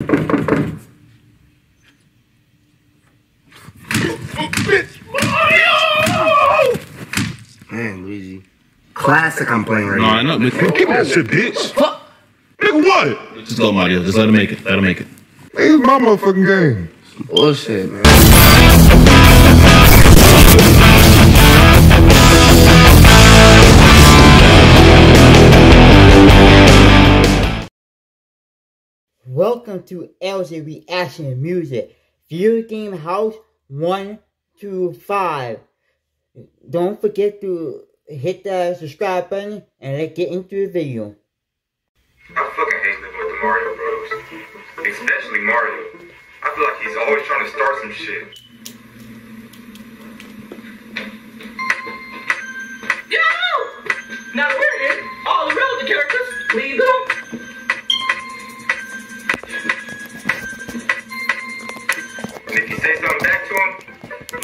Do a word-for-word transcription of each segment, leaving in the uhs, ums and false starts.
It's Mario! Man, Luigi. Classic I'm playing right now. Nah, no, bitch. Give me that shit, bitch. Fuck. Nigga, what? Just let Mario. Just let him make it. Let him make it. It's my motherfucking game. Some bullshit, man. Welcome to L J Reaction Music. Video Game House one two five. Don't forget to hit that subscribe button and let's get into the video. I fucking hate living with the Mario Bros. Especially Mario. I feel like he's always trying to start some shit. Yo! Now we're in. All the relevant characters, leave them. If you say something back to him,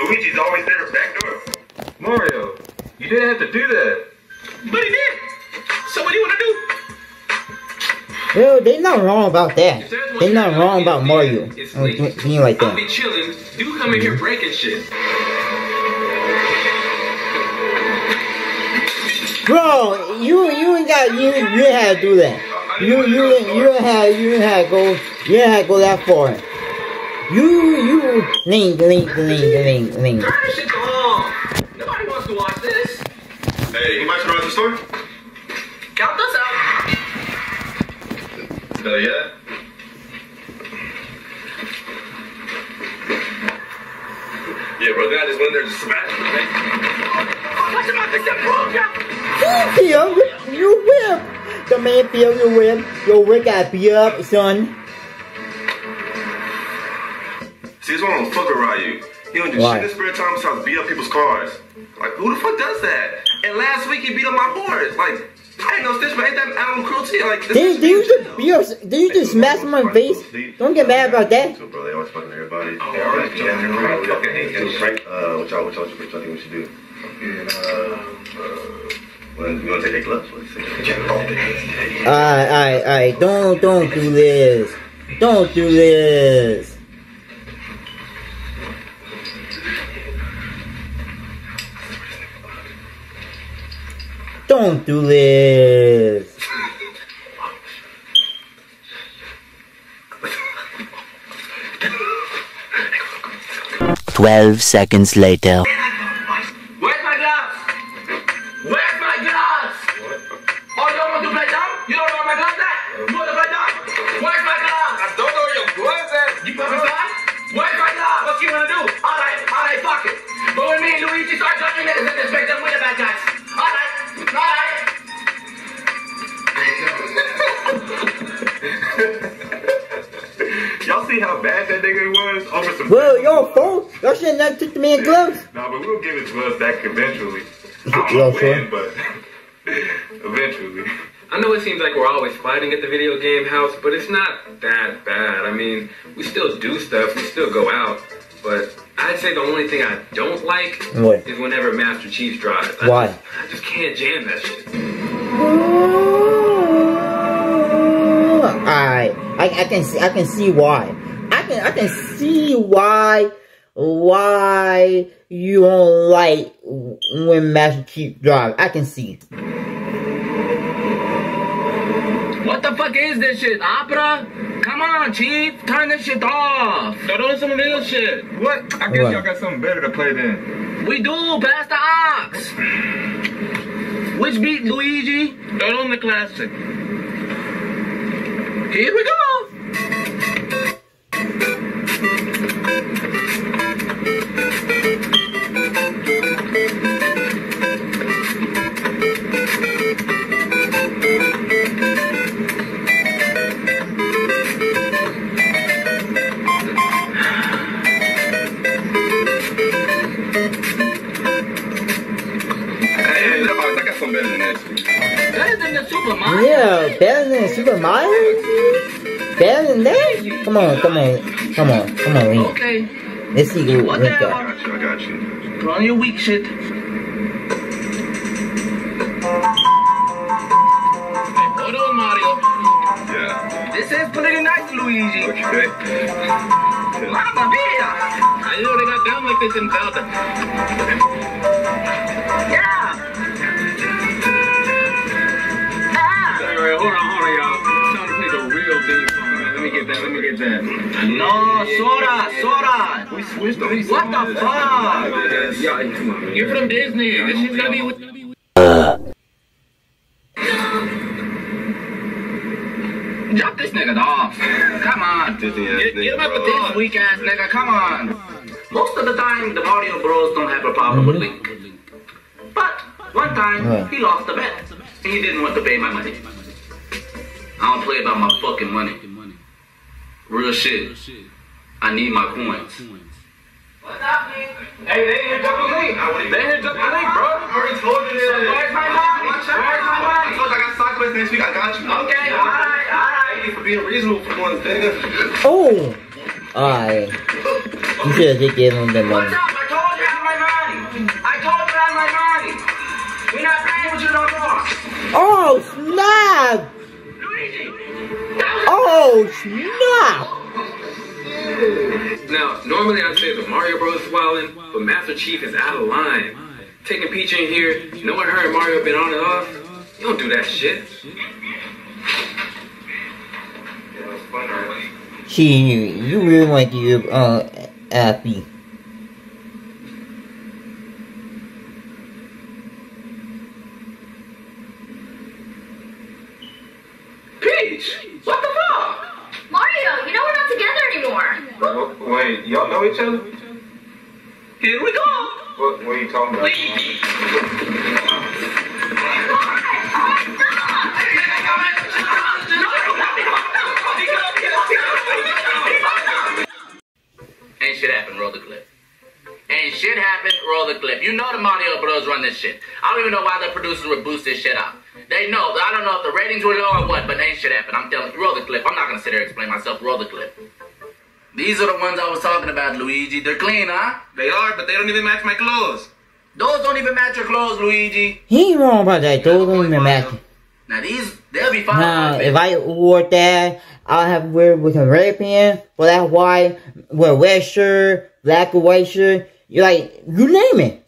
Luigi's always there to backdoor him. Mario, you didn't have to do that. But he did. So what do you want to do? Yo, they're not wrong about that. They're not wrong about Mario. It's like that. I'll be chilling. Do come in here breaking shit. Bro, you you ain't got you you had to do that. You you you had you had to go you had to go that far. You, you, Link, Link, Link, Link, Link. Turn this shit on. Nobody wants to watch this. Hey, you might run to the store? Count us out. Hell yeah. Yeah, brother, I just went there and just smashed the thing. What's about to get broke up? Yo, you whip. The man feel your whip. Your whip got beat up, son. See, this one don't fuck with Ryu. He don't do Why? shit in his spare time besides beat up people's cars. Like, who the fuck does that? And last week he beat up my horse. Like, I ain't no snitch, but ain't that animal cruelty? Like, this do, is do you just, do you just smash my face? Don't get mad about that. So, bro, they always fucking everybody. Oh, they always fucking everybody. Okay, hey, hey. Uh, what y'all, what y'all, what y'all think we should do? And, uh, uh... Well, we gonna take a glove, let's see. Alright, alright, alright. Don't, don't do this. Don't do this. Don't do this. Twelve seconds later. Where's my gloves? Where's my gloves? Oh, you don't want to play dumb? You don't know where my gloves at? You want to play dumb? Where's my gloves? I don't know where your gloves at. You put my gloves? Where's my gloves? What you want to do? All right, all right, fuck it. But when me and Luigi start jumping niggas in this big dumb with the bad guys. All right. All right. Y'all see how bad that nigga was over some. Well, yo, phone. Y'all shouldn't have took the man gloves. Nah, but we'll give his gloves back eventually. I don't know when, but eventually. I know it seems like we're always fighting at the video game house, but it's not that bad. I mean, we still do stuff. We still go out, but. I'd say the only thing I don't like what? is whenever Master Chief drives. I Why? Just, I just can't jam that shit. Alright, I, I can see, I can see why. I can I can see why why you don't like when Master Chief drives. I can see. What the fuck is this shit, opera? Come on, Chief, turn this shit off. Throw on some real shit. What? I guess y'all got something better to play then. We do, pass the ox. Which beat, Luigi? Throw on the classic. Here we go. Yeah, better than Super Mario? Better than that? Come on, come on, come on, come on, Link. Okay. Let's see who Link got. I got you, I got you. Put on your weak shit. Hey, hold on, Mario. Yeah. This is political. really nice, Luigi. Okay. Mamma mia! I knew they got down like this in Zelda. Yeah! Ah! All right, hold on, hold on, y'all. It's time to play the real theme song. Let me get that, let me get that. No, Sora, Sora! We switched the theme song. What the fuck? You're from Disney. This shit's gonna be with... Drop this nigga off. Come on. Get him up with this weak ass nigga. Come on. Most of the time, the Mario Bros don't have a problem with Link. But one time, he lost a bet. And he didn't want to pay my money. I don't play about my fucking money. Real shit. I need my coins. What's up, Link? Hey, they hit double Link. They hit double Link, bro. I already told you this. Where's my money? Where's my money? I told you I got stock list next week. I got you. Okay, alright, alright. For being reasonable for one thing. Oh! Alright. You should have given him the money. What's up? I told you I had my money! I told you I had my money! We're not playing with you no more! Oh, snap! Luigi! Oh, snap! Now, normally I'd say the Mario Bros is wildin', but Master Chief is out of line. Taking Peach in here, knowing her and Mario been on and off, you don't do that shit. She, you really want to give uh, Appy. Peach! What the fuck? Mario, you know we're not together anymore. Well, wait, y'all know each other? Here we go! What, what are you talking about? Wait. Ain't shit happen, roll the clip. Ain't shit happen, roll the clip. You know the Mario Bros run this shit. I don't even know why the producers would boost this shit up. They know. I don't know if the ratings were low or what, but ain't shit happen. I'm telling you, roll the clip. I'm not gonna sit there and explain myself. Roll the clip. These are the ones I was talking about, Luigi. They're clean, huh? They are, but they don't even match my clothes. Those don't even match your clothes, Luigi. He ain't wrong about that. Those don't even match. Now these, they'll be fine. Nah, if I wore that, I'll have to wear it with a red pants, or that white, with a red shirt, black or white shirt. You're like, you name it.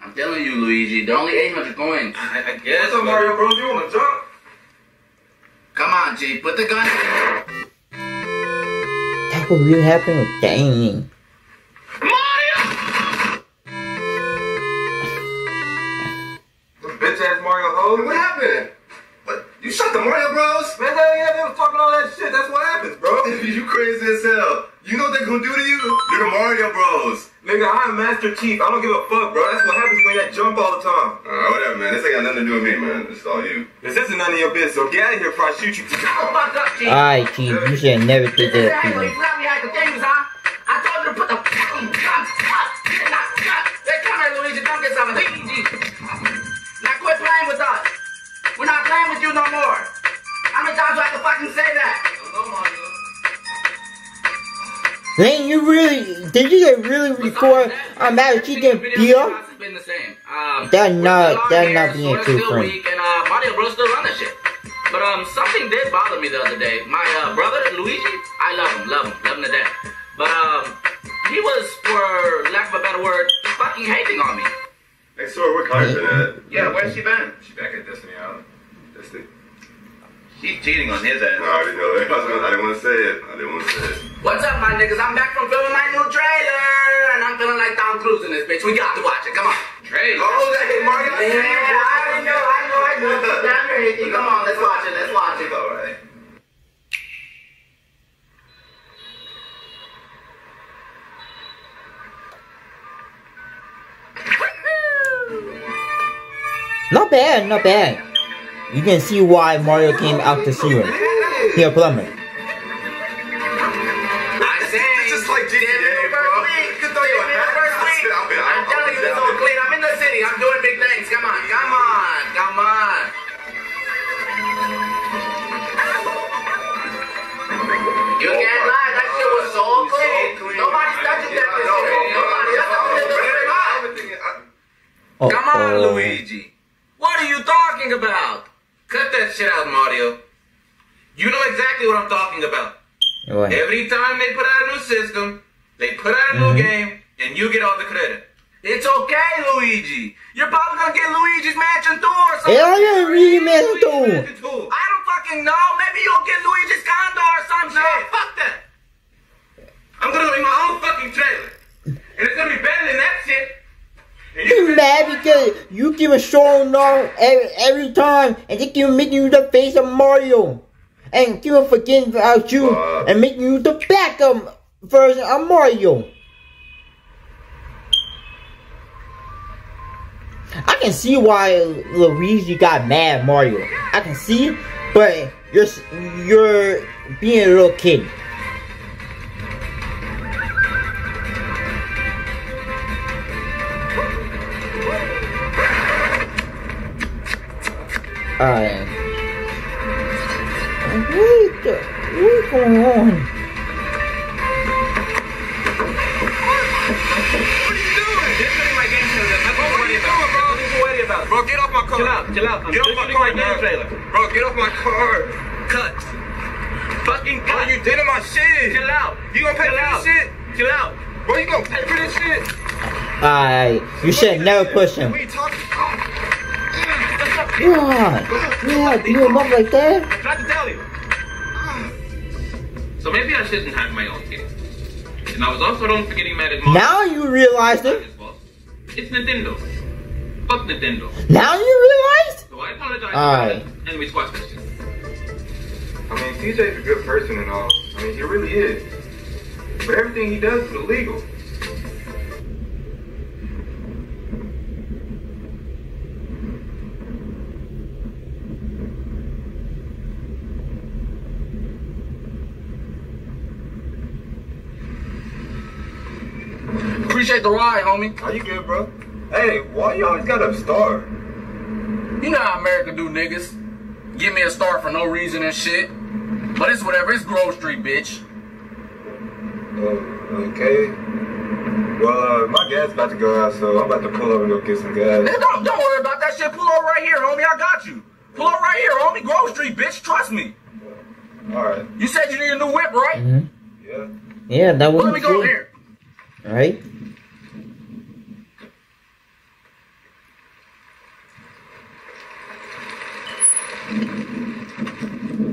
I'm telling you, Luigi, they're only eight hundred coins. I, I guess. What's up, Mario Bros? You wanna jump? Come on, G, put the gun in. That's what really happened with gaming. Mario! The bitch ass Mario Ho, what happened? You shot the Mario Bros? Man, yeah, they was talking all that shit. That's what happens, bro. You crazy as hell. You know what they gonna do to you? You're the Mario Bros. Nigga, I'm Master Chief. I don't give a fuck, bro. That's what happens when you jump all the time. Alright, whatever, man. This ain't got nothing to do with me, man. This is all you. This isn't none of your business, so get out of here before I shoot you. Alright, Chief. You should have never did that. I told you to put the fucking guns up. They come here, Luigi. Don't get some Luigi. Now quit playing with us. We're not playing with you no more. How many times do I have to fucking say that? Hello, Mario. Dang, you really... Did you get really record on Mario Chief getting beat up? That's not... That's not being true, friend. And uh, Mario Bros still run this shit. But um, something did bother me the other day. My uh, brother, Luigi, I love him, love him, love him to death. But um, he was, for lack of a better word, fucking hating on me. Hey, Sora, we're tired of that. Yeah, where's she been? She back at Disney Island. Disney? She's cheating on his ass. No, I already know that. I, was gonna, I didn't want to say it. I didn't want to say it. What's up, my niggas? I'm back from filming my new trailer. And I'm feeling like Tom Cruise in this bitch. We got to watch it. Come on. Trailer? Oh, that hit Mario? Yeah, I know, I know, I know. Down here, Hickey. Come on, let's watch it. Let's watch it. All right. Not bad, not bad. You can see why Mario came out to see him. He a plumber. I say, it's just like G T A, bro. You can throw you a hat. I'm telling you, it's all clean. I'm in the city. I'm doing big things. Come on, come on, come on. You can't lie. That shit was so clean. Nobody's touching that shit. Nobody's touching that shit. Come on, Luigi. What are you talking about? Cut that shit out, Mario. You know exactly what I'm talking about. What? Every time they put out a new system, they put out a new mm-hmm. game, and you get all the credit. It's okay, Luigi. You're probably gonna get Luigi's Mansion two or something. Yeah, Luigi's Mansion two. I don't fucking know. Maybe you'll get Luigi's Condo or some shit. No, fuck that. I'm gonna make my own fucking trailer, and it's gonna be better than that shit. You mad because you give a short long every, every time, and they keep making you the face of Mario, and keep forgetting about you, uh, and making you the backup version of Mario. I can see why Luigi got mad at Mario. I can see, but you're you're being a little kid. Alright. What the? What's going on? What are you doing? Just putting my game trailer. That's all I'm worried about. Bro, what are you worried about? Bro, get off my car. Chill out, chill out. I'm get off my car, my game trailer. Bro, get off my car. Cuts. Fucking cuts. Bro, you did my shit. Chill out. You gonna pay chill for out. This shit? Chill out. Bro, you gonna pay for this shit? Alright. You should never push him. What are you talking about? God, God, do you look like that? I tried to tell you. So maybe I shouldn't have my own kid. And I was also wrong for getting mad at Mario. Now you realize it. It's Nintendo. Fuck Nintendo. Now you realize? So I apologize. Alright. And we squashed that shit. I mean, C J's a good person and all. I mean, he really is. But everything he does is illegal. Appreciate the ride, homie. How you good, bro? Hey, why you always got a star? You know how America do, niggas. Give me a star for no reason and shit. But it's whatever. It's Grove Street, bitch. Uh, okay. Well, uh, my gas about to go out, so I'm about to pull over and go get some gas. Man, don't, don't worry about that shit. Pull over right here, homie. I got you. Pull over right here, homie. Grove Street, bitch. Trust me. All right. You said you need a new whip, right? Mm-hmm. Yeah. Yeah, that was. Let me go here. All right.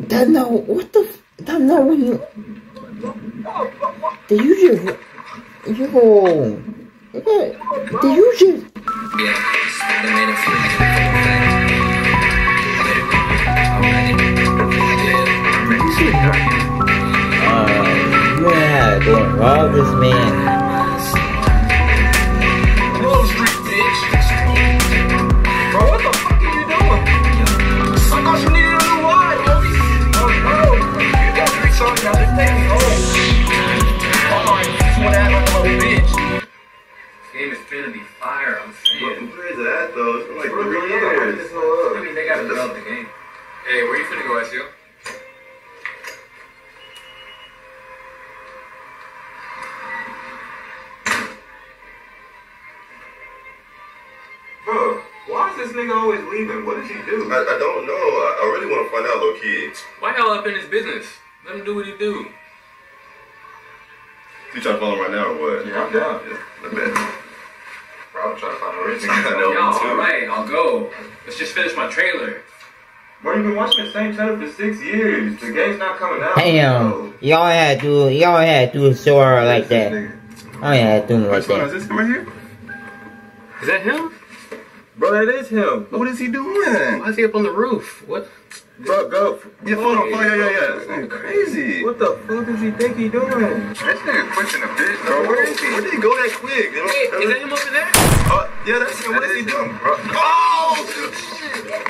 That no, what the? That no, when you. Did you just? Yo, did you just? Uh, you had to rob this man. six years, the game's not coming out. Damn, y'all had to, y'all had to do Sora like that. I had to do him like that. Is this right here? Is that him? Bro, that is him. What is he doing? Why is he up on the roof? What? Bro, go. Yeah, hold on, yeah, yeah, yeah. This nigga crazy. What the fuck does he think he doing? This nigga pushing a bitch, bro. Where is he? Where did he go that quick? Wait, is that him over there? Uh, yeah, that's him. What is he doing, bro? Oh, shit.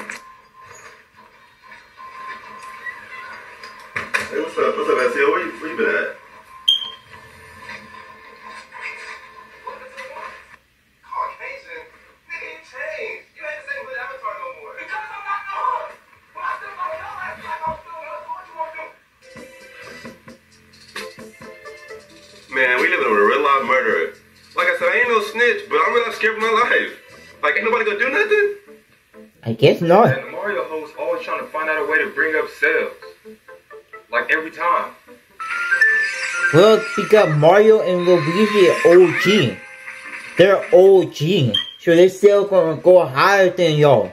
Hey, what's up? What's up, S E O? Where you sleeping at? Caucasian? Nigga, you changed. You ain't the same with Avatar no more. Because I'm not gone. When I think about y'all, I feel like I'm doing what you want to do. Man, we living with a real life murderer. Like I said, I ain't no snitch, but I'm really scared for my life. Like, ain't nobody gonna do nothing? I guess not. And Mario hoes always trying to find out a way to bring up sales. Like every time. Look, we got Mario and Luigi O G. They're O G. So they still gonna go higher than y'all.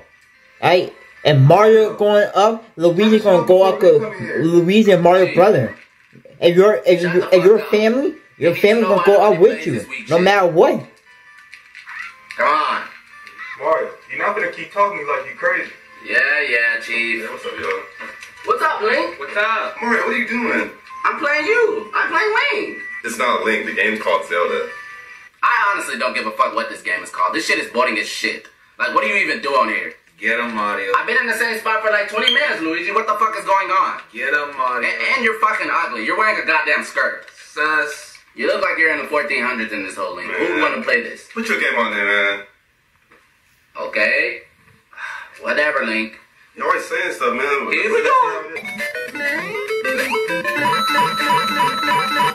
Right? And Mario going up, Luigi's gonna go up with Luigi and Mario brother. And your if you and your family, your family gonna go up with you. No matter what. God. Mario, you're not gonna keep talking to me like you crazy. Yeah, yeah, Chief. Yeah, what's up, y'all? What's up, Link? What's up? Mario, what are you doing? I'm playing you. I'm playing Link. It's not Link. The game's called Zelda. I honestly don't give a fuck what this game is called. This shit is boring as shit. Like, what do you even do on here? Get him, Mario. I've been in the same spot for like twenty minutes, Luigi. What the fuck is going on? Get him, Mario. And, and you're fucking ugly. You're wearing a goddamn skirt. Sus. You look like you're in the fourteen hundreds in this whole thing. Who would want to play this? Put your game on there, man. Okay. Whatever, Link. You're always saying stuff, man. Here we go.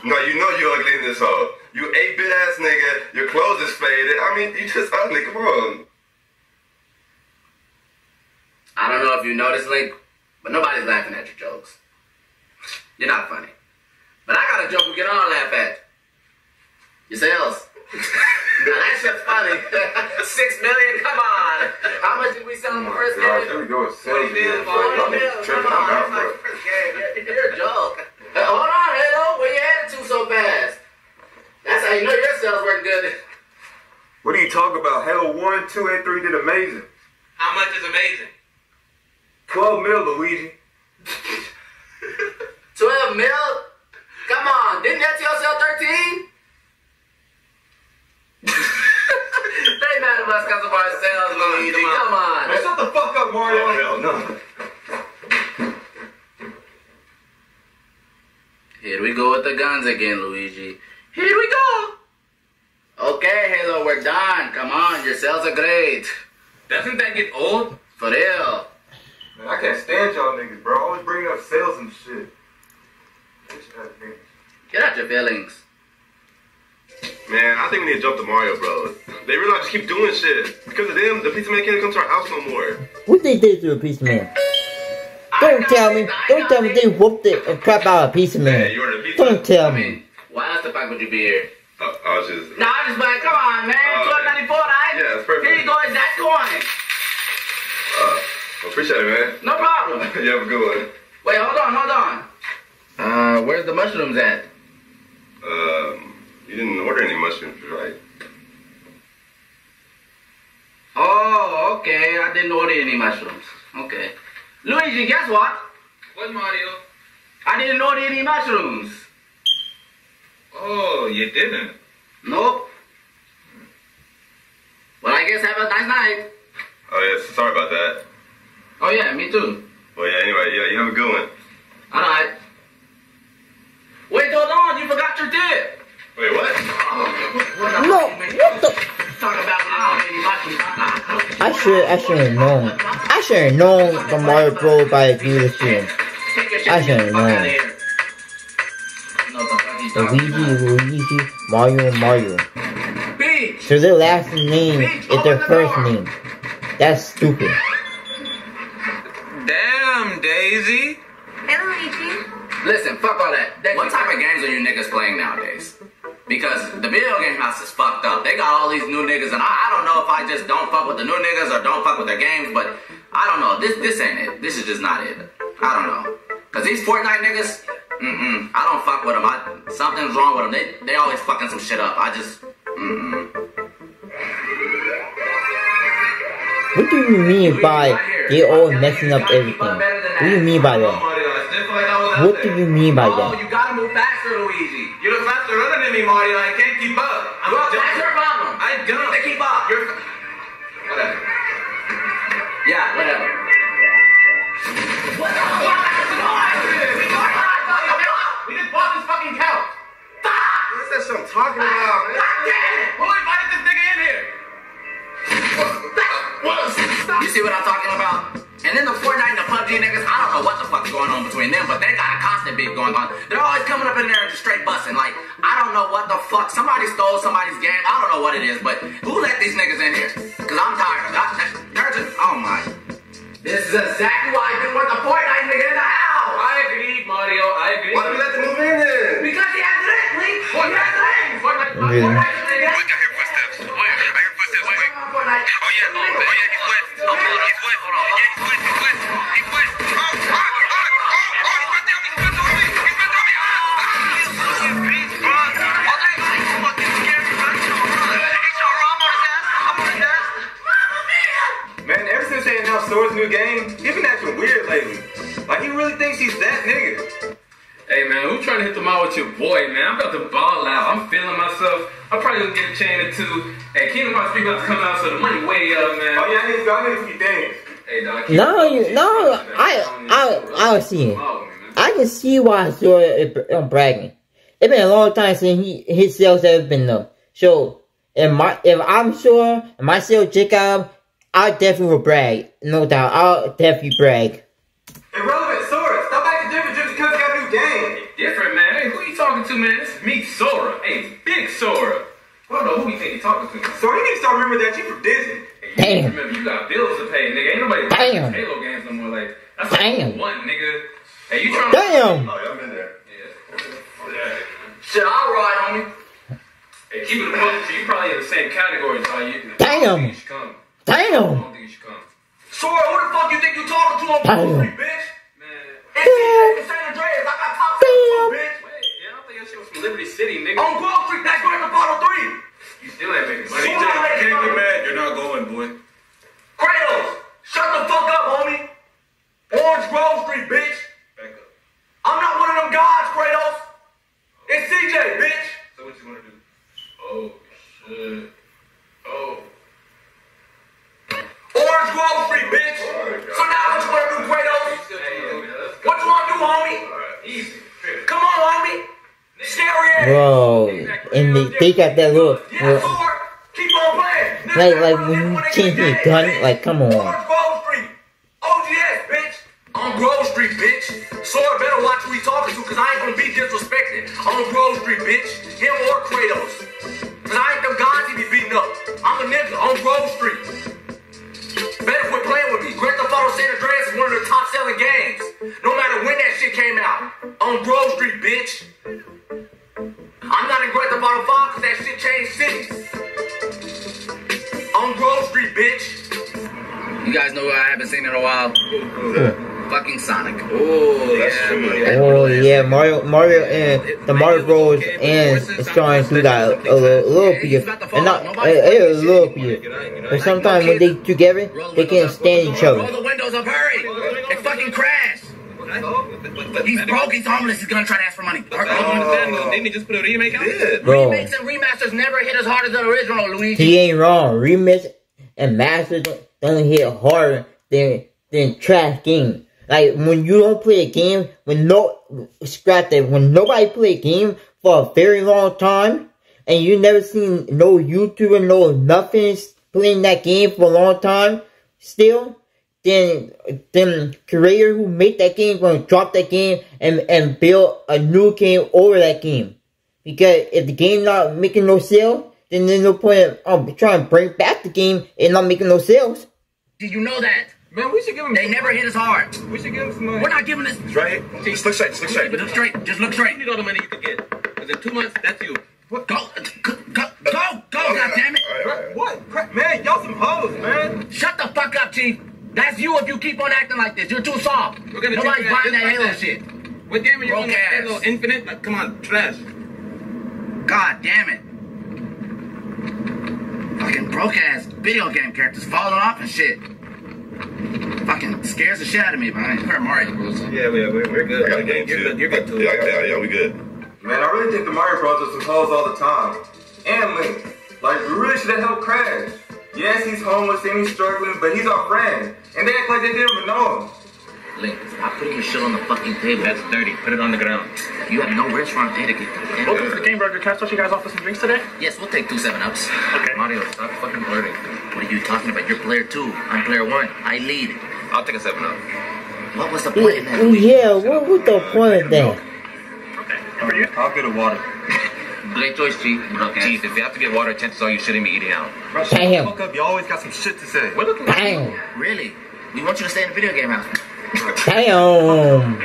No, you know you're ugly in this hole. You eight-bit ass nigga. Your clothes is faded. I mean, you just ugly. Come on. I don't know if you noticed, Link, but nobody's laughing at your jokes. You're not funny. But I got a joke we can all laugh at. Yourselves. Now that shit's funny. Six million, come on. How much did we sell in the first game? There we go. twenty million. Come on, my first game. You're a joke. Hey, hold on, Halo. Where your attitude so fast? That's how you know your sales working good. What do you talk about? Halo one, two, and three did amazing. How much is amazing? twelve mil, Luigi. twelve mil? Come on. Didn't F T L sell thirteen? They mad at us because of our sales, Luigi. Come on. Man, shut the fuck up, Mario. Oh, hell no. Here we go with the guns again, Luigi. Here we go. Okay, Halo, we're done. Come on, your sales are great. Doesn't that get old? For real. Man, I can't stand y'all niggas, bro. Always bringing up sales and shit. Get out your feelings. Man, I think we need to jump to Mario Bros. They really just keep doing shit. Because of them, the pizza man can't come to our house no more. What they did to the pizza man? Don't tell me. Don't tell me they whooped it and crap out of pizza man. Don't tell me. Why else the fuck would you be here? Uh, I was just... No, I was just like, come on, man. twelve ninety-four, all right? Yeah, that's perfect. Here you go, it's that coin. Uh, appreciate it, man. No problem. You have a good one. Wait, hold on, hold on. Uh, where's the mushrooms at? Um... You didn't order any mushrooms, right? Oh, okay. I didn't order any mushrooms. Okay. Luigi, guess what? What, Mario? I didn't order any mushrooms. Oh, you didn't? Nope. Well, I guess have a nice night. Oh, yeah. Sorry about that. Oh, yeah. Me too. Well, yeah. Anyway, yeah. You have a good one. All right. Wait, hold on. You forgot your tip. Wait, what? Oh, no, what the? Talk about I should, I should have known. I should have known the Mario Bros by the do this shit. I should have known. Luigi, Luigi, Mario, and Mario. So their last name is their first name. That's stupid. Damn, Daisy. Hey, Luigi. Listen, fuck all that. What type of games are you niggas playing nowadays? Because the video game house is fucked up. They got all these new niggas, and I, I don't know if I just don't fuck with the new niggas or don't fuck with their games, but I don't know. This this ain't it. This is just not it. I don't know. Because these Fortnite niggas, mm-mm. I don't fuck with them. I, something's wrong with them. They, they always fucking some shit up. I just, mm-mm. What do you mean by they all messing up everything? What do you mean by that? What do you mean by that? Oh, you gotta move faster, Luigi. You look faster running than me, Mario. I can't keep up. I'm well, that's your problem. I don't. They keep up. You're... Whatever. Yeah, whatever. What the fuck? That's the noise! We just bought this fucking couch. Fuck! What's that shit I'm talking about, man? God damn it! Who invited this nigga in here? You see what I'm talking about? And then the Fortnite and the P U B G niggas, I don't know what the fuck's going on between them, but they got a constant beef going on. They're always coming up in there and just straight busting. Like, I don't know what the fuck. Somebody stole somebody's game. I don't know what it is, but who let these niggas in here? Because I'm tired. I, they're just, oh my. This is exactly why I didn't want the Fortnite nigga in the house. I agree. Mario, I agree. Why do we let him move in then? Because he has it, Link! He has it! Fortnite, Fortnite, Fortnite, Fortnite! I hear footsteps. Oh, yeah, I hear footsteps. Wait, wait. Oh, yeah, oh, yeah, he's wet. He's wet. He's wet. He's wet. He's wet. He's wet. Oh, oh, oh, oh, oh, he's wet. He's wet on me. He's wet on me. Ah, ah, you fucking bitch, bro. All that is fucking scary, bro. It's your arm on his ass. I'm on his ass. Mamma mia! Man, ever since they announced Sora's new game, he's been acting weird lately. Like, he really thinks he's that nigga. Hey, man, we trying to hit the mall with your boy, man. I'm about to ball out. I'm feeling myself. I'm probably going to get a chain or two. Hey, Kingdom Hearts three about to come out, so the money way up, man. Oh, yeah, I need, I need to be dancing. Hey, dog. No, you, no. Dancing, I, I, I don't see him. I can see why Sora I'm bragging. It's been a long time since he, his sales have been low. So, if, my, if I'm sure, if my sales check out, I definitely will brag. No doubt. I'll definitely brag. Irrelevant, Sora. Stop acting different just because you got a new game. Different, man. Hey, who you talking to, man? It's me, Sora. Hey, big Sora. I don't know who you think you're talking to. Sora, you need to start remembering that you from Disney. Hey, you damn. Remember, you got bills to pay, nigga. Ain't nobody damn. Halo games no more. Like, that's damn. Like one, nigga. Hey, you trying damn. To... Damn. Oh, yeah, I'm in there. Yeah. Oh, yeah. Shit, I'll ride on you. Hey, keep it close. You probably in the same category as all you. Damn. I don't think you should come. Damn. I don't think you should come. Sora, who the fuck you think you talking to on Grove Street, bitch? Man. It's, it's San Andreas. I got top sales, bitch. Wait, yeah, I don't think that shit was from Liberty City, nigga. On Grove Street, that's Grand Theft Auto three. You still ain't making money. C J, you can't get mad. You're not going, boy. Kratos, shut the fuck up, homie. Orange Grove Street, bitch. Back up. I'm not one of them guys, Kratos. It's C J, bitch. So what you want to do? Oh, shit. Oh. Orange Grove Street, bitch. Oh, so now what you wanna do, Kratos? Hey, what you wanna do, homie? Right. Easy. Come on, homie. Scary. Bro, exactly. And they, they got that little. Yeah, Sora. Keep on playing. Like, like when you change your gun, bitch. Like, come on. Orange Grove Street. O G S, bitch. On Grove Street, bitch. Sora better watch who he talking to, cause I ain't gonna be disrespected. On Grove Street, bitch. Him or Kratos. Cause I ain't them guys he be beating up. I'm a nigga on Grove Street. Better quit playing with me. Grand Theft Auto San Andreas is one of the top selling games. No matter when that shit came out. On Grove Street, bitch. I'm not in Grand Theft Auto five because that shit changed cities. On Grove Street, bitch. You guys know what I haven't seen in a while? Ooh. Fucking Sonic. Oh, yeah. True. Oh, yeah. Mario, Mario and it, the Mario Bros. And starting to got a little bit. And not, it's a little bit. But sometimes when they together, they can't stand each other. Roll the windows up, hurry! It fucking crashed! He's broke, he's homeless, he's gonna try to ask for money. Oh. Didn't he just put a remake out? Bro. Remakes and remasters never hit as hard as the original, Luigi. He ain't wrong. Remakes and masters don't hit harder than, than trash games. Like, when you don't play a game, when no, scratch that, when nobody play a game for a very long time, and you never seen no YouTuber, no nothing playing that game for a long time, still, then, then creator who made that game gonna drop that game and, and build a new game over that game. Because if the game not making no sale, then there's no point in um, trying to bring back the game and not making no sales. Did you know that? Man, we should give him. They never hit us hard. We should give him some money. We're not giving this. It's right. Just look straight. Just look straight. Just look straight. Just look straight. You need all the money you can get. Because in two months, that's you. What? Go, go, go, go, oh, goddammit. Right, right, right. What? Man, y'all some hoes, man. Shut the fuck up, Chief. That's you if you keep on acting like this. You're too soft. We're gonna nobody's buying that Halo like shit. What game are you on? Halo Infinite? Like, come on, trash. God damn it. Fucking broke ass video game characters falling off and shit. Fucking scares the shit out of me, but I ain't heard Mario Bros. Yeah, we, we're, we're good. I got a game you're too. Good, you're good too. Yeah, yeah, yeah, we good. Man, I really think the Mario Bros. Are some hoes all the time. And Link. Like, we really should have helped Crash. Yes, he's homeless and he's struggling, but he's our friend. And they act like they didn't even know him. Link, stop putting your shit on the fucking table. That's dirty. Put it on the ground. You have no restaurant etiquette. Welcome to the Game Burger. Can I switch you guys off with some drinks today? Yes, we'll take two seven ups. Okay. Mario, stop fucking blurting. What are you talking about? You're player two. I'm player one. I lead. I'll take a seven up. What was the point of that? Oh, yeah, what was the point of that? Okay, how are you? I'll get a water. Great choice, Chief. Chief, if you have to get water, chances are you shouldn't be eating out. Damn. Fuck up. You always got some shit to say. We're looking damn. Really? We want you to stay in the video game house. Damn.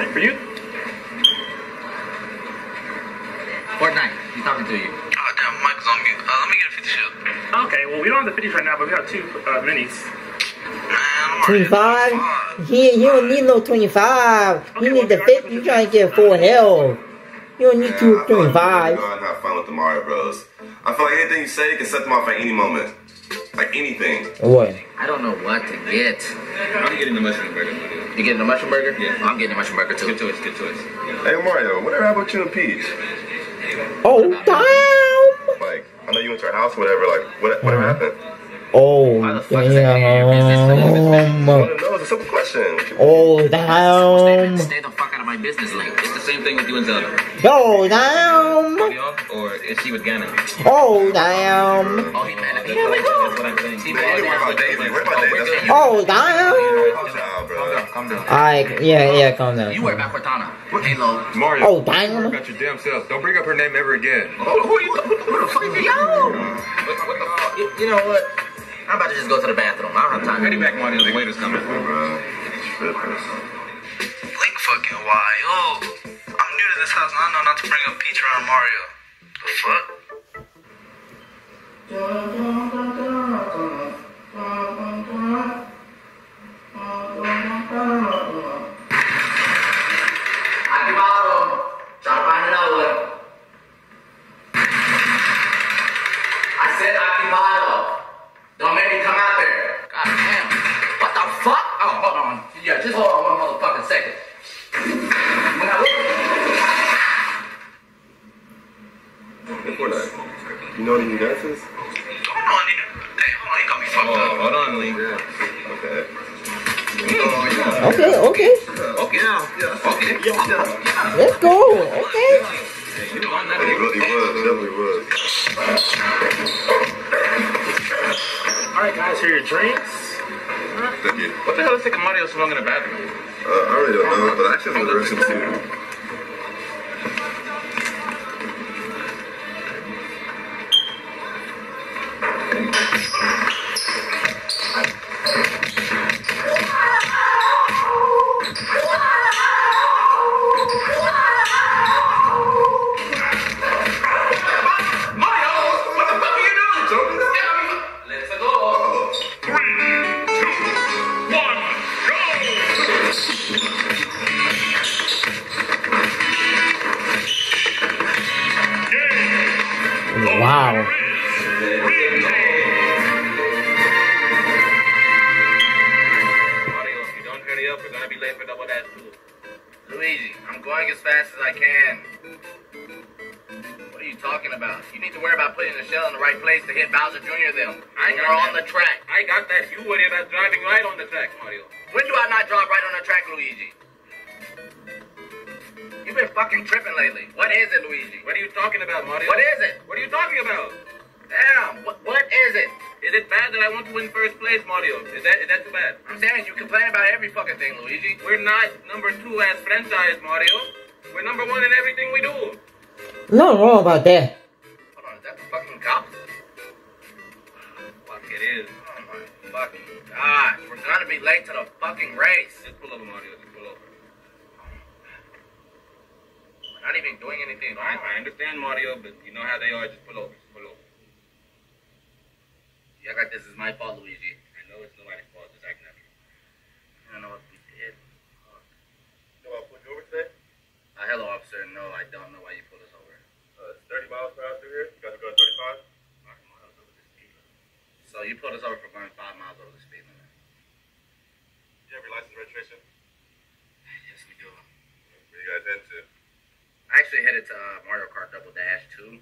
Sonic for you. Fortnite, he's talking to you. Oh, damn, Mike's on mute. Uh, let me get a fifty shield. Okay, well, we don't have the fifties right now, but we got two uh, minis. Man, twenty-five? He, he don't need no twenty-five. Okay, you need well, the fifty. You trying to get full health. You don't need two twenty-five. I'm gonna have fun with the Mario Bros. I feel like anything you say can set them off at any moment. Like anything. What? I don't know what to get. I'm getting the mushroom burger. You getting the mushroom burger? Yeah. I'm getting the mushroom burger too. Good choice, good choice. Hey Mario, whatever happened to you and Peach? Oh, damn! Like, I know you went to her house or whatever, like, what, whatever happened? Oh, damn. I don't know, it's a simple question. Oh, damn. Stay the fuck out of my business, Link. It's the same thing with you and Zelda. Oh, damn. Or is she with Ganon? Oh, damn. Oh, he mad at me. Here we go. Oh, damn. Alright, yeah, yeah, calm down. You worry about Cortana. Halo. Mario. Oh, damn. Worry about your damn self. Don't bring up her name ever again. Who, who are you? Who the fuck is you? You know what? I'm about to just go to the bathroom. I don't have time. Ready back, Mario. The waiter's coming. Link fucking wild. I'm new to this house and I know not to bring up Peach around Mario. The fuck? I can borrow. Try to find another one. I said I can borrow. Don't make me come out there. God damn. What the fuck? Oh, hold on. Yeah, just hold on one motherfucking second. When I look... Fortnite. You know any new dances? Hold on, hey, hold on, you got me fucked oh, up. Hold on, Lee. Okay. Oh, yeah. Okay, okay. Okay, yeah. Okay. Yeah. Let's go. Okay. He was, he was, definitely was. Alright guys, here are your drinks. Huh? Thank you. What the hell is taking Mario so long in the bathroom? Uh, I really don't know, but I actually have a direction too. Luigi, I'm going as fast as I can. What are you talking about? You need to worry about putting the shell in the right place to hit Bowser Junior them. I got on the track. I got that. You were there that's driving right on the track, Mario. When do I not drive right on the track, Luigi? You've been fucking tripping lately. What is it, Luigi? What are you talking about, Mario? What is it? What are you talking about? Damn, what, what is it? Is it bad that I want to win first place, Mario? Is that, is that too bad? I'm saying you complain about every fucking thing, Luigi. We're not number two as franchise, Mario. We're number one in everything we do. Nothing wrong about that. Hold on, is that the fucking cop? Fuck it is. Oh my fucking god. We're gonna be late to the fucking race. Just pull over, Mario. Just pull over. We're not even doing anything. I, I understand, Mario, but you know how they are. Just pull over. Just pull over. Yeah, I got this. It's my fault, Luigi. I know it's nobody's fault. It's acting up. I don't know what we did. Fuck. You know why I pulled you over today? Uh, hello, officer. No, I don't know why you pulled us over. Uh, it's thirty miles per hour through here. You got to go to thirty-five. Miles over the speed limit. So you pulled us over for going five miles over the speed limit. Do you have your license registration? Yes, we do. Where you guys headed to? I actually headed to uh, Mario Kart Double Dash two.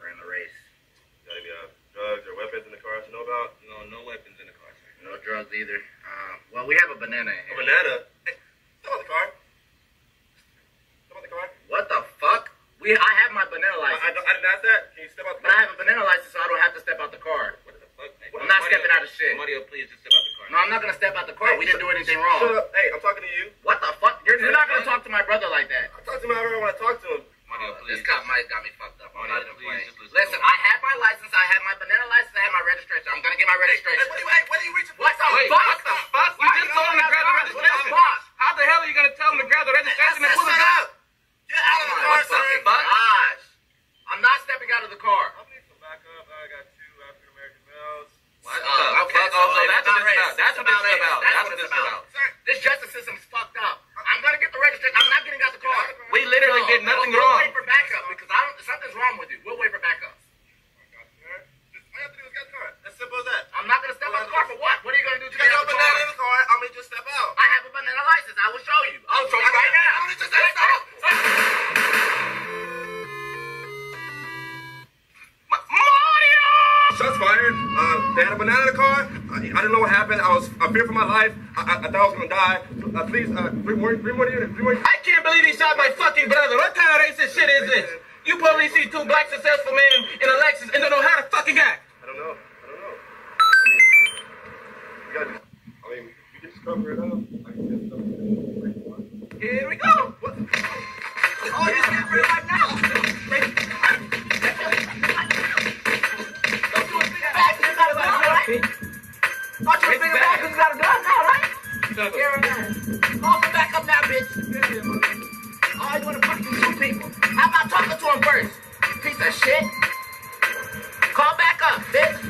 We're in the race. You got to be out. Drugs or weapons in the car to know about? No, no weapons in the car, sir. No drugs either. Um, well, we have a banana in here. A banana? Hey, come on the car. Come on the car. What the fuck? We, I have my banana license. I, I, I didn't ask that. Can you step out the car? But I have a banana license, so I don't have to step out the car. What the fuck? Hey, I'm not Mario, stepping out of shit. Mario, please just step out the car. No, I'm not going to step out the car. Hey, we didn't do anything wrong. Shut up. Hey, I'm talking to you. What the fuck? You're, you're not going to talk to my brother like that. I talk to my brother when I talk to him. Mario, uh, this cop might got me fucked up. Mario, please, listen, listen I had my license, I had my banana license, I had my registration. I'm gonna get my registration. Hey, hey, what, are you, hey, what are you reaching for? What the wait, fuck? What the fuck? You just told him to grab the registration. How the hell are you gonna tell him to grab go to the station and pull it out. Get out of the car, sir. Gosh. I'm not stepping out of the car. I need some backup. I got two African American males. Okay, so that's what it's about. That's what it's about. That's what it's about. This justice system's fucked up. I'm gonna get the registration. I'm not getting out the car. We literally did nothing wrong. We'll wait for backup because I don't. Something's wrong with you. We'll wait for backup. All you have to do is get the car. As simple as that. I'm not gonna step out of the car for what? What are you gonna do? You got no banana in the car. I'm gonna just step out. I have a banana license. I will show you. I'll show you right now. Mario! Shots fired. Uh, they had a banana in the car. I, I didn't know what happened. I was I feared for my life. I, I, I thought I was gonna die. Uh, please, uh, three more, three more units, three more. I can't believe he shot my fucking brother. What kind of racist shit is this? You probably see two black successful men in a Lexus and don't know how to fucking act. I don't know. I don't know. I mean, you gotta, I mean, you can just cover it up. I can just cover it up. Here we go. What? Oh, you just get real life now. Don't you think back who's got a gun now, right? Don't you think back who's got a gun now, right? Here we go. Call me back up now, bitch. I always want to fucking shoot people. How about talking to him first? Piece of shit. Call back up, bitch.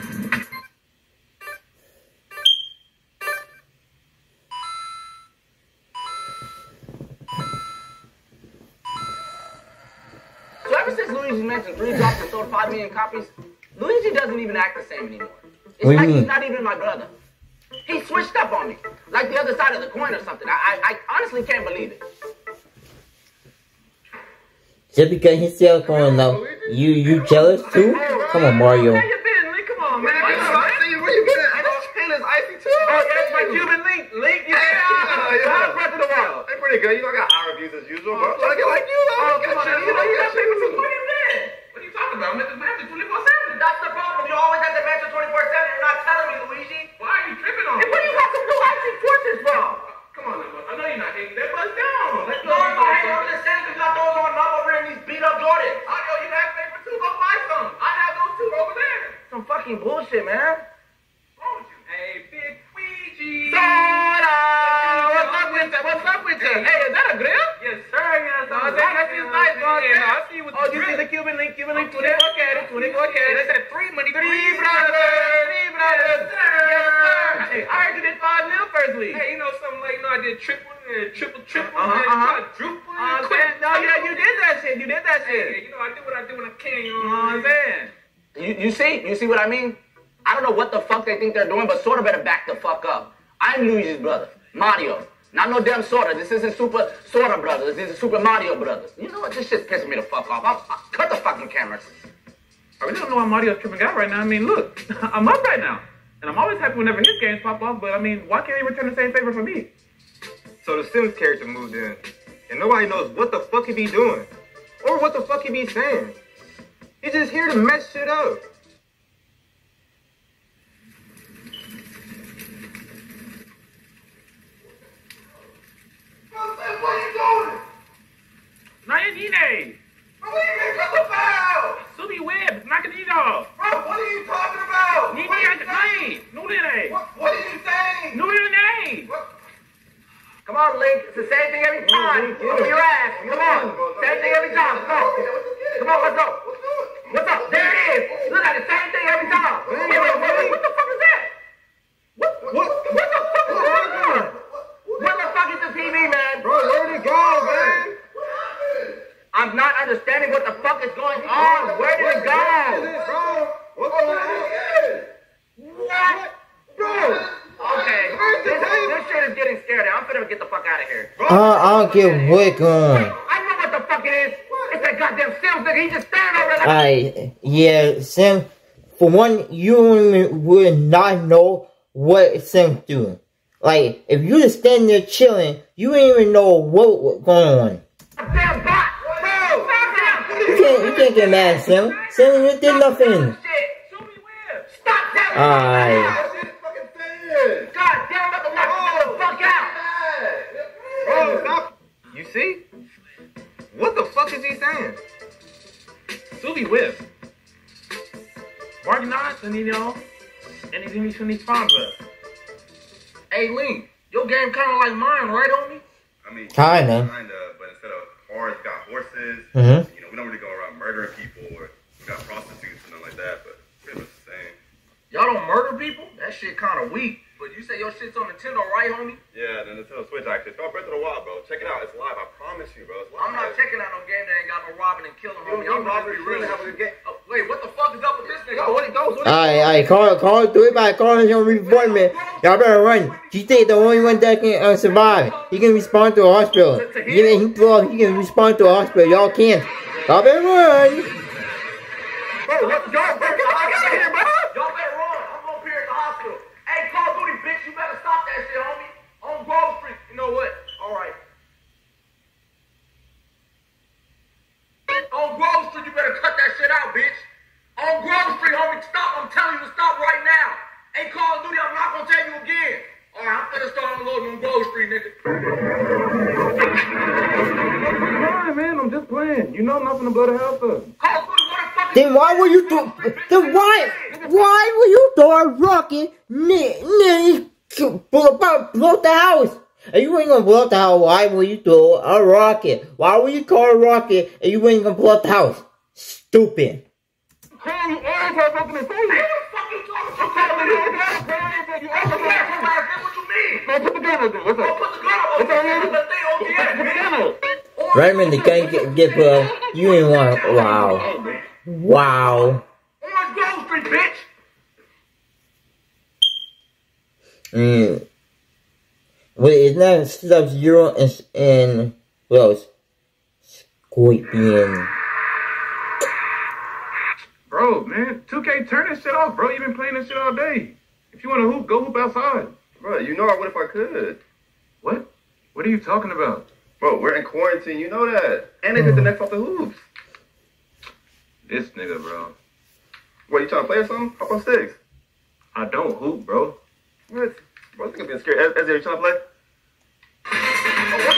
So ever since Luigi's Mansion three dropped and sold five million copies, Luigi doesn't even act the same anymore. It's what like he's not even my brother. He switched up on me, like the other side of the coin or something. I, I, I honestly can't believe it. Just because he's still going though, you you jealous too? Come on, Mario. Where you been, Link? Come on, man. Where you been? I know your hand is icy too. Oh, that's my Cuban Link. Link, yeah. How's Breath of the Wild? They're pretty good. You know I got high reviews as usual, bro. I'm trying to get like you though. Oh, come on. You know you got people from what you mean? What are you talking about? I'm at the mansion twenty-four seven. That's the problem. You're always at the mansion twenty-four seven. You're not telling me, Luigi. Why are you tripping on me? And where do you got some new icy forces from? Come on, I know you're not hating that, but down. Let's go. If I hang on to the sand, because I throw on my over in these beat up Jordans. I know you have paper too, go buy some. I have those two over there. Some fucking bullshit, man. Won't you? Hey, big Ouija. Sora! What's up with that? What's up with that? Hey, is that a grill? Yes, sir. Yes, no, I think that's his life, dog. Yeah, I see what. Oh, you see the Cuban link? Cuban link? twenty-four K. twenty-four K. They said three money. Three brothers. Three brothers. Hey, I already did five mil first week. Hey, you know something like, you know, I did triple and triple, triple, uh-huh, and uh-huh. quadruple and uh, quit. No, yeah, you did that shit. You did that shit. Hey, you know, I do what I do when I can, you know what I'm saying? You, you see? You see what I mean? I don't know what the fuck they think they're doing, but Sora better back the fuck up. I'm Luigi's brother, Mario. Not no damn Sora. This isn't Super Sora Brothers. This is Super Mario Brothers. You know what? This shit's pissing me the fuck off. I'll, I'll cut the fucking cameras. I really don't know why Mario's tripping out right now. I mean, look, I'm up right now. And I'm always happy whenever his games pop off, but I mean, why can't he return the same favor for me? So the Sims character moved in, and nobody knows what the fuck he be doing, or what the fuck he be saying. He's just here to mess shit up. What are you doing? Nyanine! What are you talking about? Subi Web, knock it off. Bro, what are you talking about? Nini, I name. No, name. What, what are you saying? No, name. What? Come on, Link. It's the same thing every time. Move your ass. Come on. Same thing every time. Come on. Come on, what's up? What's up? There it is. Look at the same thing every time. What the fuck is that? What? What? What the fuck is going on? What the fuck is the T V, man? Bro, let it go, man. I'm not understanding what the fuck is going on. Where did it go? What the fuck? What? Bro. Okay. This, this shit is getting scary. I'm finna get the fuck out of here. Uh, I don't get wick on. I know what the fuck it is. It's that goddamn Sims nigga. He just standing over there. Alright. Yeah, Sim. For one, you would not know what Sim's doing. Like, if you just stand there chilling, you ain't even know what was going on. Damn bot. You can't, you can't get mad, Sim. Sim, you did nothing. Stop that! Alright. God damn it, knock the fuck out! Bro, stop. You see? What the fuck is he saying? Subi whip. Mark Knox, and you know, and he's gonna be twenty-five. Hey, Link, your game kind of like mine, right, homie? I mean, kind of, kind of, but instead of cars, you got horses. Mm-hmm. You know, we don't really go around murdering people, or we got prostitutes and nothing like that. But pretty much the same. Y'all don't murder people? That shit kind of weak. But you say your shit's on Nintendo, right, homie? Yeah, the Nintendo Switch, actually. It's called Breath of the Wild, bro. Check it out. It's live. I promise you, bro. It's live. I'm not checking out no game that ain't got no robbing and killing, homie. You know, I'm robbery really having a game. Oh, wait, what the fuck is up with this nigga? Oh, what he goes? All right, all right. Call, call, do it by calling your report, man. Y'all better run. G T A the only one that can uh, survive. He can respawn to a hospital. Even he blew up, he can respawn to a hospital. Y'all can't. Y'all better run. Bro, what the fuck? Grove Street, you know what? Alright. On Grove Street, you better cut that shit out, bitch. On Grove Street, homie, stop. I'm telling you to stop right now. Ain't Call of Duty, I'm not gonna tell you again. Alright, I'm gonna start unloading on Grove Street, nigga. Alright, man, I'm just playing. You know nothing about the house up. Call of Duty, what the fuck? Then why were you doing? Then why? Why were you throwing rocket? Nick, Blow, blow, blow the house! And you ain't gonna blow up the house, why will you throw a rocket? Why will you call a rocket and you ain't gonna blow up the house? Stupid. Raymond, the gun get, get put up. You ain't wanna. Wow. Wow. Mm. Wait, it's not Sub-Zero and, and what else? Scorpion. Bro, man, two K, turn this shit off, bro. You've been playing this shit all day. If you want to hoop, go hoop outside. Bro, you know I would if I could. What? What are you talking about? Bro, we're in quarantine, you know that. And they did the next off the hoops. This nigga, bro. What, you trying to play or something? Hop on six. I don't hoop, bro. What? Bro, I think I'm being scared. Ezra, you trying to play? Finish him. What the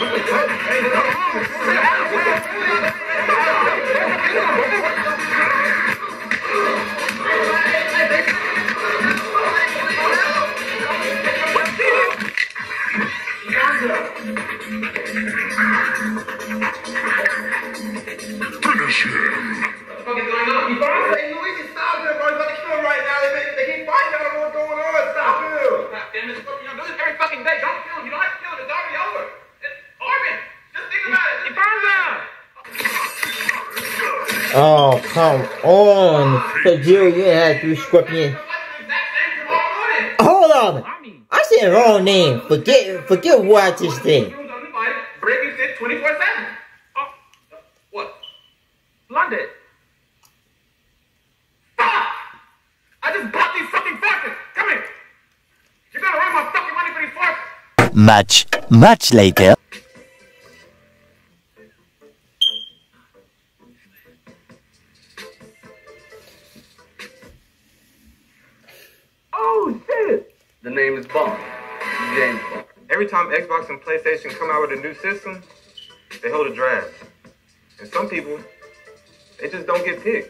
fuck is going on? Bro, I'm saying Luigi, stop it, bro. He's about to kill him right now. They, they keep fighting. I don't know what's going on. Damn, this fucking, you know, do this every fucking day. Don't kill him. You don't have to kill him. It's already over. It's Orban. Just think about it. He burns out. Oh, come on. So, Jill, you had three scorpions. Hold on. I said the wrong name. Forget, forget what I just said. Breaking shit twenty-four seven. What? London. Fuck! I just bought these fucking fuckers. Come here. You gotta run my fucking money for these forks! Much, much later. Oh shit! The name is Bond. James Bond. Every time Xbox and PlayStation come out with a new system, they hold a draft. And some people, they just don't get picked.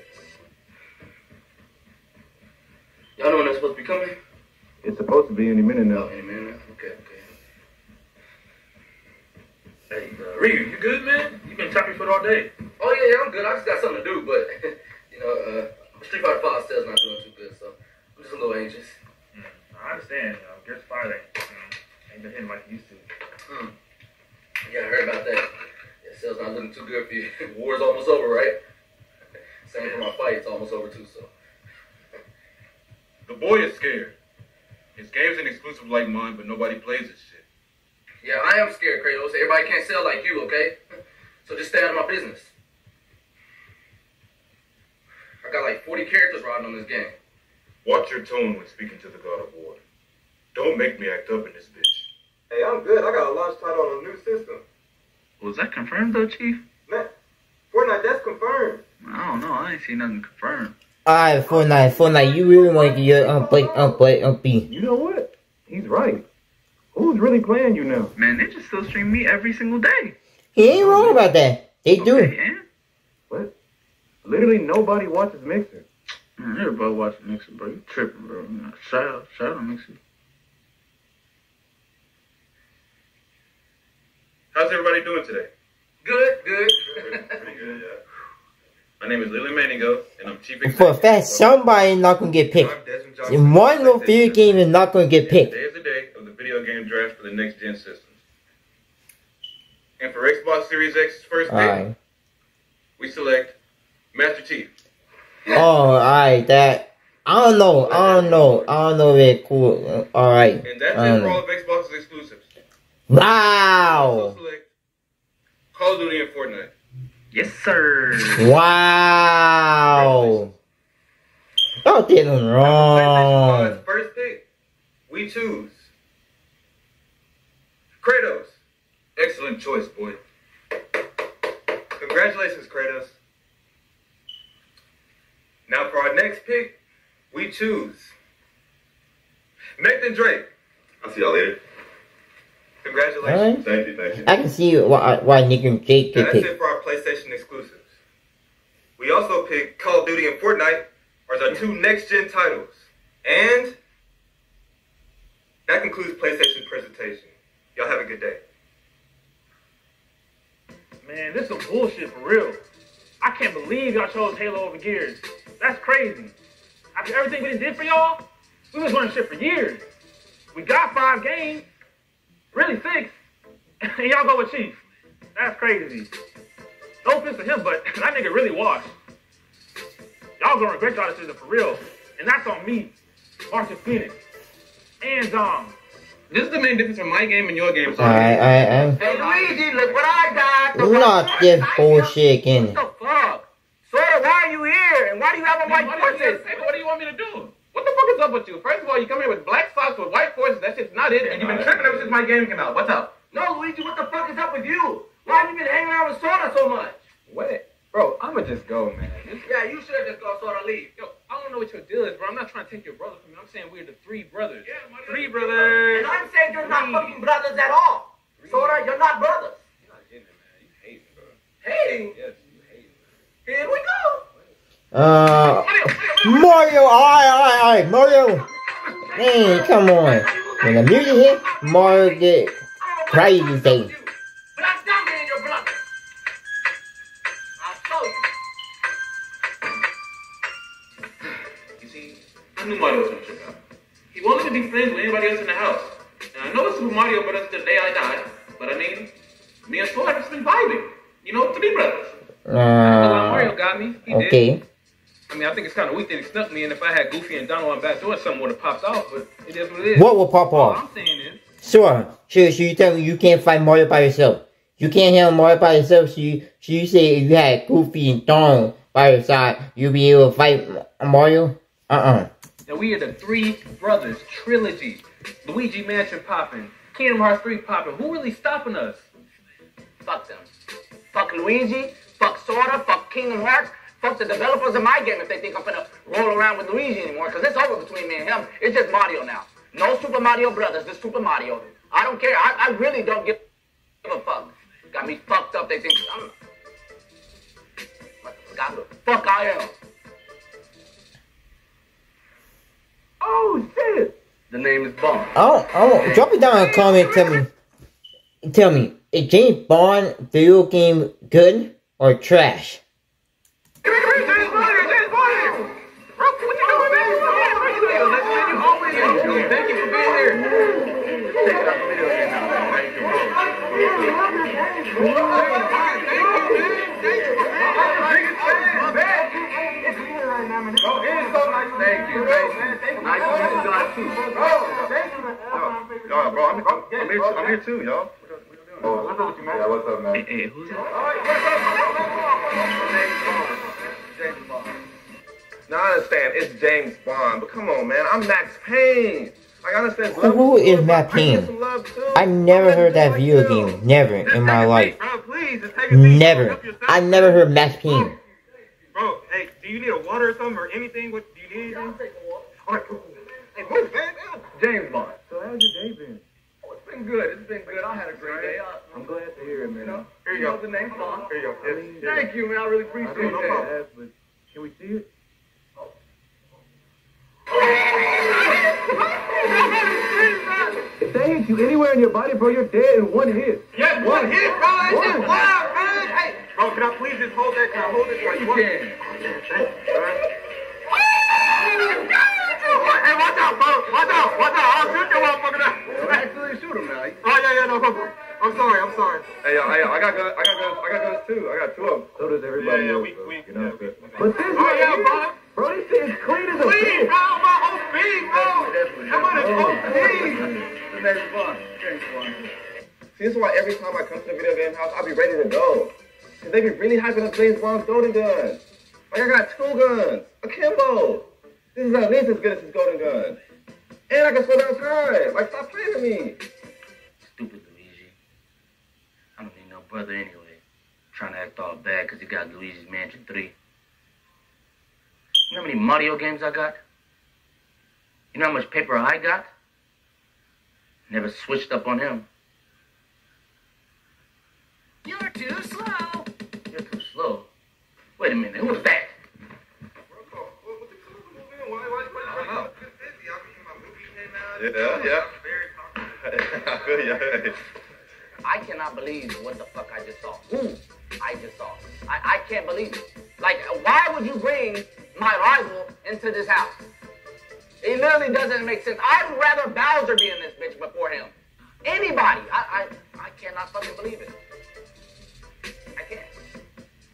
Y'all know when that's supposed to be coming? It's supposed to be any minute now. Oh, any minute? Okay, okay. Hey, uh, Ryu, you good, man? You been chopping foot all day. Oh, yeah, yeah, I'm good. I just got something to do, but, you know, uh, Street Fighter five still is not doing too good, so I'm just a little anxious. Mm, I understand. Uh, Gears five ain't, um, ain't been hitting like you used to. Hmm. Yeah, I heard about that. Yeah, sales not looking too good for you. War's almost over, right? Same for my fight. It's almost over, too, so. The boy is scared. His game's an exclusive like mine, but nobody plays this shit. Yeah, I am scared, Kratos. Everybody can't sell like you, okay? So just stay out of my business. I got like forty characters riding on this game. Watch your tone when speaking to the God of War. Don't make me act up in this bitch. Hey, I'm good. I got a launch title on a new system. Was that confirmed, though, Chief? Man, Fortnite, that's confirmed. I don't know. I ain't seen nothing confirmed. Alright, Fortnite, Fortnite, you really want to get um, play, um, play, um, B. You know what? He's right. Who's really playing you now? Man, they just still stream me every single day. He ain't wrong about that. They okay, do. Yeah. What? Literally nobody watches Mixer. Man, everybody watches Mixer, bro. You tripping, bro. Man, shout out, shout out Mixer. How's everybody doing today? Good, good. Good. Pretty good, yeah. My name is Lily Manigo, and I'm Chief Executive. For a fact, somebody not going to get picked. One little video game is not going to get picked. Today is the day of the video game draft for the next-gen systems. And for Xbox Series X's first pick, we select Master Chief. Oh, alright, that... I don't know, I don't know, I don't know if it's cool. Alright. And that's it for all of Xbox's exclusives. Wow! We also select Call of Duty and Fortnite. Yes, sir. Wow. Don't get them wrong. First pick, we choose Kratos. Excellent choice, boy. Congratulations, Kratos. Now for our next pick, we choose Nathan Drake. I'll see y'all later. Congratulations. Right. Thank you, thank you. I can see why, why Nathan Drake could pick. That's it for our PlayStation exclusives. We also picked Call of Duty and Fortnite as our two next-gen titles. And that concludes PlayStation presentation. Y'all have a good day. Man, this is bullshit for real. I can't believe y'all chose Halo over Gears. That's crazy. After everything we did for y'all, we was running shit for years. We got five games. Really six, and y'all go with Chief. That's crazy. No offense to him, but that nigga really washed. Y'all gonna regret y'all decision for real, and that's on me, Marcus Phoenix, and Dom. This is the main difference from my game and your game. Alright, I am. Hey Luigi, look what I got. Not this bullshit again. What the fuck? Sora, why are you here, and why do you have a white horses? What do you want me to do? What the fuck is up with you? First of all, you come here with black socks with white forces. That shit's not it. And you've been tripping ever since my game came out. What's up? No, Luigi, what the fuck is up with you? Why have you been hanging out with Sora so much? What? Bro, I'ma just go, man. Yeah, you should have just gone Sora leave. Yo, I don't know what your deal is, bro. I'm not trying to take your brother from you. I'm saying we're the three brothers. Yeah, my three brothers. And I'm saying you're not fucking brothers at all. Sora, you're not brothers. You're not getting it, man. You hating, bro. Hating? Yes, you hating, man. Here we go. Uh, Mario, alright, alright, alright, Mario. Man, come on. When the music hits, Mario gets crazy things. But I'm done being your brother. I told you. You see, I knew Mario was gonna trip out. He wanted to be friends with anybody else in the house. Now, I know it's with Mario Bros. The day I died, but I mean, me and Sora have just been vibing. You know, three brothers. Uh, Mario got me. He okay. Did. I mean, I think it's kind of weak that he snuck me, and if I had Goofy and Donald back doing something, would have popped off, but it is what it is. What will pop off? All I'm saying is... Sure, sure, so you tell me you can't fight Mario by yourself. You can't handle Mario by yourself, so you, so you say if you had Goofy and Donald by your side, you'll be able to fight Mario? Uh-uh. Now, we are the Three Brothers Trilogy. Luigi Mansion popping. Kingdom Hearts three popping. Who really stopping us? Fuck them. Fuck Luigi. Fuck Sora. Fuck Kingdom Hearts. Fuck the developers of my game if they think I'm gonna roll around with Luigi anymore, because it's over between me and him. It's just Mario now. No Super Mario Brothers, just Super Mario. I don't care. I, I really don't give a fuck. Got me fucked up. They think I'm... God, the fuck I am. Oh, shit. The name is Bond. Oh, oh. Drop it down in a comment. Tell me. Tell me. Is James Bond video game good or trash? Thank you, thank you. Nice to meet you guys too. Oh, thank you, man. Y'all, bro, I'm, I'm, I'm, here, I'm here too, y'all. Oh, what's up with you, man? Yeah, what's up, man? Hey, hey, who's that? James Bond. Now, I understand, it's James Bond, but come on, man. I'm Max Payne. Like, I understand. Love Who is Max Payne? I never heard that video game. Never in my life. Never. I never heard Max Payne. Bro, hey, do you need a water or something or anything? What do you need? Yeah, I'll take a water. All right, cool. Hey, move, man. James Bond. So how's your day been? Oh, it's been good. It's been good. I had a great day. I, I'm glad to hear it, man. You know, here you go. The name's Bond. Here you go. I mean, thank you, man. I really appreciate I don't know that. But can we see it? Oh. If they hit you anywhere in your body, bro, you're dead in one hit. Yes, one hit. just hold that now. Hold it right. One. Hey, watch out, bro. Watch out. Watch out. I'll shoot you, motherfucker. Now. Actually, shoot him now. Oh, yeah, yeah, no. I'm sorry. I'm sorry. Hey, yo, hey, yo, I got guns. I got guns. I got guns, too. I got two of them. So does everybody yeah, yeah, else, we, we, you know yeah, we, we, But this oh, yeah, bro. Bro, this thing's clean as a bitch. Clean, bro. My O P, bro. Come on, it's O P. That's fun. That's fun. See, this is why every time I come to the video game house, I'll be ready to go. Cause they be really hyping up James Bond's golden gun. Like I got two guns, a Kimbo. This is at least as good as his golden gun. And I can slow down time. Like, stop playing with me. Stupid Luigi. I don't need no brother anyway. I'm trying to act all bad because he got Luigi's Mansion three. You know how many Mario games I got? You know how much paper I got? Never switched up on him. You're too slow. You're too slow. Wait a minute, who was that? Yeah, yeah. I cannot believe what the fuck I just saw. Who I just saw. I, I can't believe it. Like, why would you bring my rival into this house? It literally doesn't make sense. I'd rather Bowser be in this bitch before him. Anybody. I, I, I cannot fucking believe it.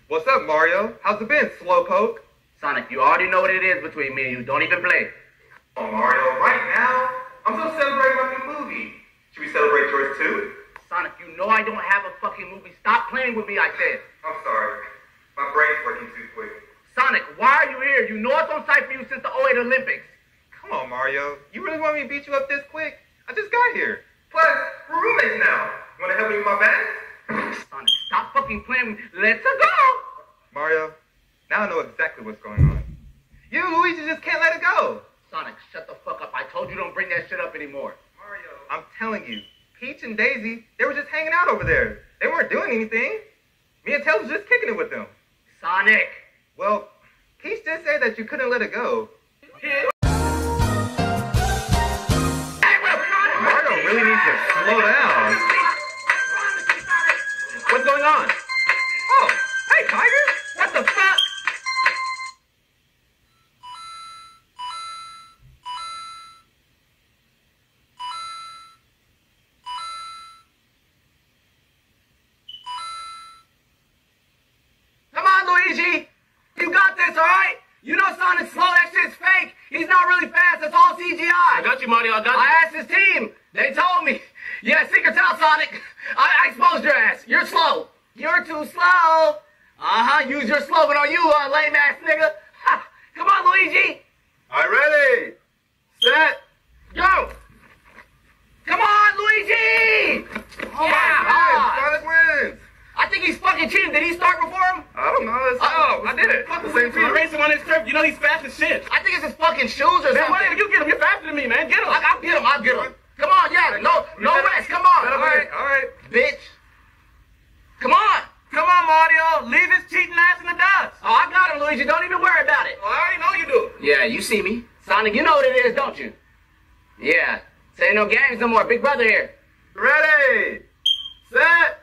What's up, Mario? How's it been, slowpoke? Sonic, you already know what it is between me and you. Don't even play. Oh, Mario, right now? I'm still celebrating my new movie. Should we celebrate yours, too? Sonic, you know I don't have a fucking movie. Stop playing with me, I said. I'm sorry. My brain's working too quick. Sonic, why are you here? You know it's on site for you since the oh eight Olympics. Come on, Mario. You really want me to beat you up this quick? I just got here. Plus, we're roommates now. You want to help me with my bags? Sonic, stop fucking playing with me. Let's go! Mario, now I know exactly what's going on. You, Luigi, just can't let it go. Sonic, shut the fuck up. I told you don't bring that shit up anymore. Mario. I'm telling you, Peach and Daisy, they were just hanging out over there. They weren't doing anything. Me and Tails was just kicking it with them. Sonic. Well, Peach did say that you couldn't let it go. Hey, well, Mario really needs to slow down. What's going on? Oh, hey, Tiger. What the fuck? Come on, Luigi! You got this, alright? You know Sonic's slow, that shit's fake! He's not really fast, that's all C G I! I got you, Mario, I got you. I asked his team! They told me! Yeah, secret's out, Sonic! I, I exposed your ass! You're slow! You're too slow! Uh-huh, use your slogan on you, uh, lame-ass nigga. Ha. Come on, Luigi. All right, ready, set, go. Come on, Luigi. Oh, yeah. My God, Sonic wins. I think he's fucking cheating. Did he start before him? I don't know. That's uh, oh, I did it. Fuck the same team. Racing on his turf. You know he's fast as shit. I think it's his fucking shoes or man, something. Man, you get him. You're faster than me, man. Get him. I, I'll get him. I'll get him. Come on, yeah. No, no rest. Come on. All right, all right. Bitch. Come on. Come on, Mario. Leave his cheating ass in the dust. Oh, I got him, Luigi. Don't even worry about it. Well, I already know you do. Yeah, you see me. Sonic, you know what it is, don't you? Yeah. Say no games no more. Big brother here. Ready, set,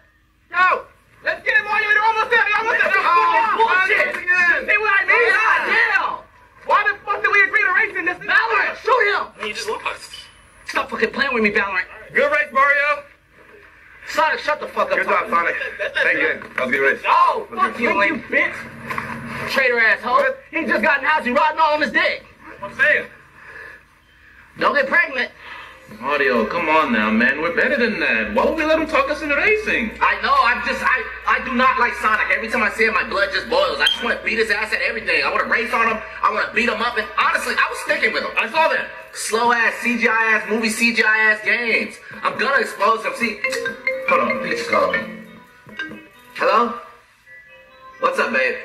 go. Let's get him, Mario. You're almost there. You're almost there. Oh, bullshit. You see what I mean? God damn. Why the fuck did we agree to race in this? Valorant, shoot him. You just lost. Stop fucking playing with me, Valorant. Right. Good race, Mario. Sonic, shut the fuck up. Good job, Sonic. Thank you. I'll get ready. Oh, fuck you, you bitch. Traitor asshole. He just got an house. You riding all on his dick. I'm saying. Don't get pregnant. Mario, come on now, man. We're better than that. Why would we let him talk us into racing? I know. I just, I, I do not like Sonic. Every time I see him, my blood just boils. I just want to beat his ass at everything. I want to race on him. I want to beat him up. And honestly, I was sticking with him. I saw that. Slow-ass, C G I-ass movie, C G I-ass games. I'm gonna expose him. See... Hold on, Peach called me. Hello? What's up, babe?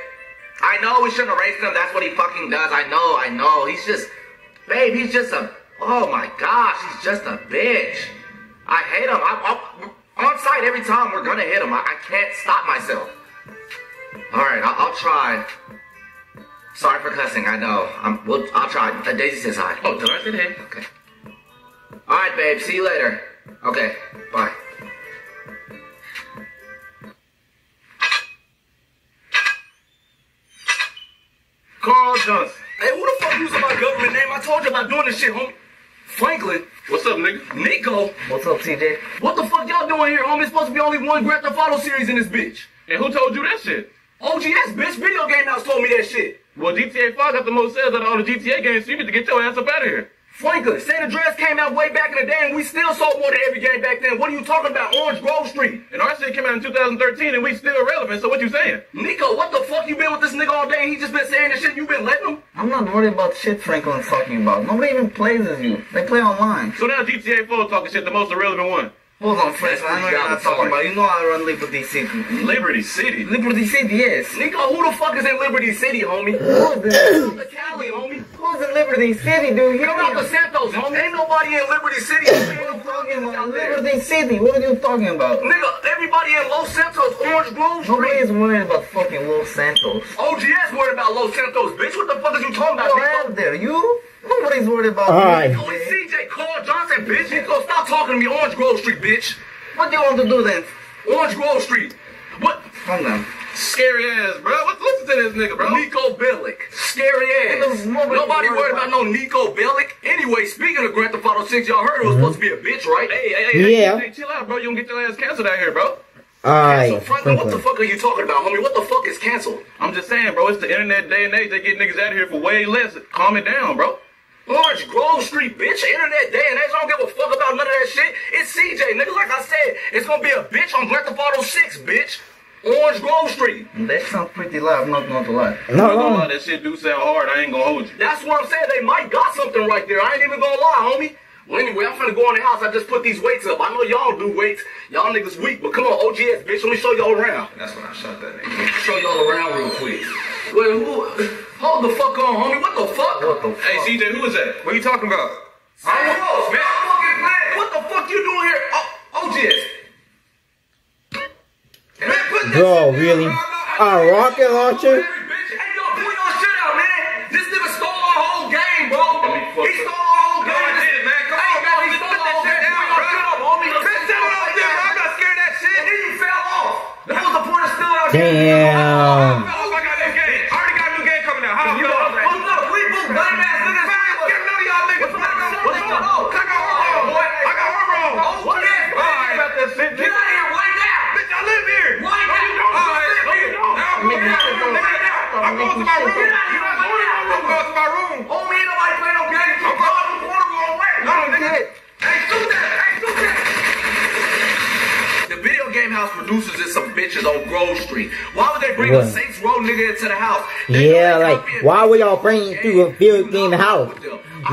I know we shouldn't have raced him. That's what he fucking does. I know, I know. He's just... Babe, he's just a... Oh, my gosh. He's just a bitch. I hate him. I'm, I'm on site every time. We're gonna hit him. I, I can't stop myself. All right, I, I'll try. Sorry for cussing. I know. I'm, we'll, I'll try. Daisy says hi. Oh, did I say hey? Okay. All right, babe. See you later. Okay. Bye. all Johnson. Hey, who the fuck using my government name? I told you about doing this shit, homie. Franklin. What's up, nigga? Nico. What's up, C J? What the fuck y'all doing here, homie? It's supposed to be only one Grand Theft Auto series in this bitch. And who told you that shit? O G S, bitch. Video Game House told me that shit. Well, G T A five got the most sales out of all the G T A games, so you need to get your ass up out of here. Franklin, San Andreas came out way back in the day, and we still sold more than every game back then. What are you talking about? Orange Grove Street. And our shit came out in two thousand thirteen, and we still relevant, so what you saying? Nico, what the fuck you been with this nigga all day, and he just been saying this shit, you been letting him? I'm not worried about shit Franklin's talking about. Nobody even plays as you. They play online. So now G T A four talking shit, the most irrelevant one. Hold on, Franklin, I know you're not talking about. You know I run Liberty City. Liberty City? Liberty City, yes. Nico, who the fuck is in Liberty City, homie? Who's in the Cali, homie? Who's in Liberty City, dude? You're not Los Santos, homie. Ain't nobody in Liberty City. What are you talking about? Liberty City, what are you talking about? Nigga, everybody in Los Santos, Orange Grove Street. Nobody's worried about fucking Los Santos. O G S worried about Los Santos, bitch. What the fuck are you talking about, Nico? There, you? Nobody's worried about me. Nico, it's C J Carl Johnson, bitch. Nico, stop talking to me. Orange Grove Street, bitch. What do you want to do then? Orange Grove Street. What? Calm down. Scary ass, bro. What, listen to this nigga, bro. Nico Bellic. Scary ass. Nobody, Nobody worried about, about no Nico Bellic. Anyway, speaking of Grand Theft Auto six, y'all heard it was mm-hmm. supposed to be a bitch, right? Hey, hey, hey, yeah. hey, chill out, bro. You don't get your ass canceled out here, bro. Alright, Franklin, what the fuck are you talking about, homie? What the fuck is canceled? I'm just saying, bro. It's the internet day and age. They get niggas out of here for way less. Calm it down, bro. Orange Grove Street, bitch. Internet day and age. I don't give a fuck about none of that shit. It's C J, nigga. Like I said, it's gonna be a bitch on Grand Theft Auto six, bitch. Orange Grove Street. That sounds pretty loud. I'm not going to lie. No, not gonna lie. That shit do sound hard. I ain't gonna hold you. That's what I'm saying. They might got something right there. I ain't even gonna lie, homie. Well, anyway, I'm finna go in the house. I just put these weights up. I know y'all do weights. Y'all niggas weak, but come on, O G S, bitch. Let me show y'all around. That's when I shot that nigga. Show y'all around real quick. Wait, who? Hold the fuck on, homie. What the fuck? What the fuck? Hey, C J, who is that? What are you talking about? I don't know, man. I'm fucking glad. What the fuck you doing here? Oh, O G S. Bro, really? A rocket launcher? Hey, yo, pull your shit out, man. This nigga stole our whole game, bro. He stole our whole game. I did it, man. Come on, bro. He stole our whole game. Put your shit up, homie. Put your shit up, dude. I'm not scared of that shit. And then you fell off. That was the point of stealing our game. Damn. I got a new game. I already got a new game coming out. How you doing? What's up? We both lame ass niggas. Get none of y'all niggas. What's up? What's up? I got one wrong, boy. I got one wrong. What is that? All right. Get out of here, right now. Bitch, I live here. I'm going to my room. You're not going to my room. I'm going to my room. Oh, man, nobody play no games. I'm going to the border going away. No, nigga. Hey, shoot that. Hey, shoot that. The Video Game House producers is some bitches on Grove Street. Why would they bring what? a Saints Row nigga into the house? They yeah, like, why would y'all bring it through a Video Game House?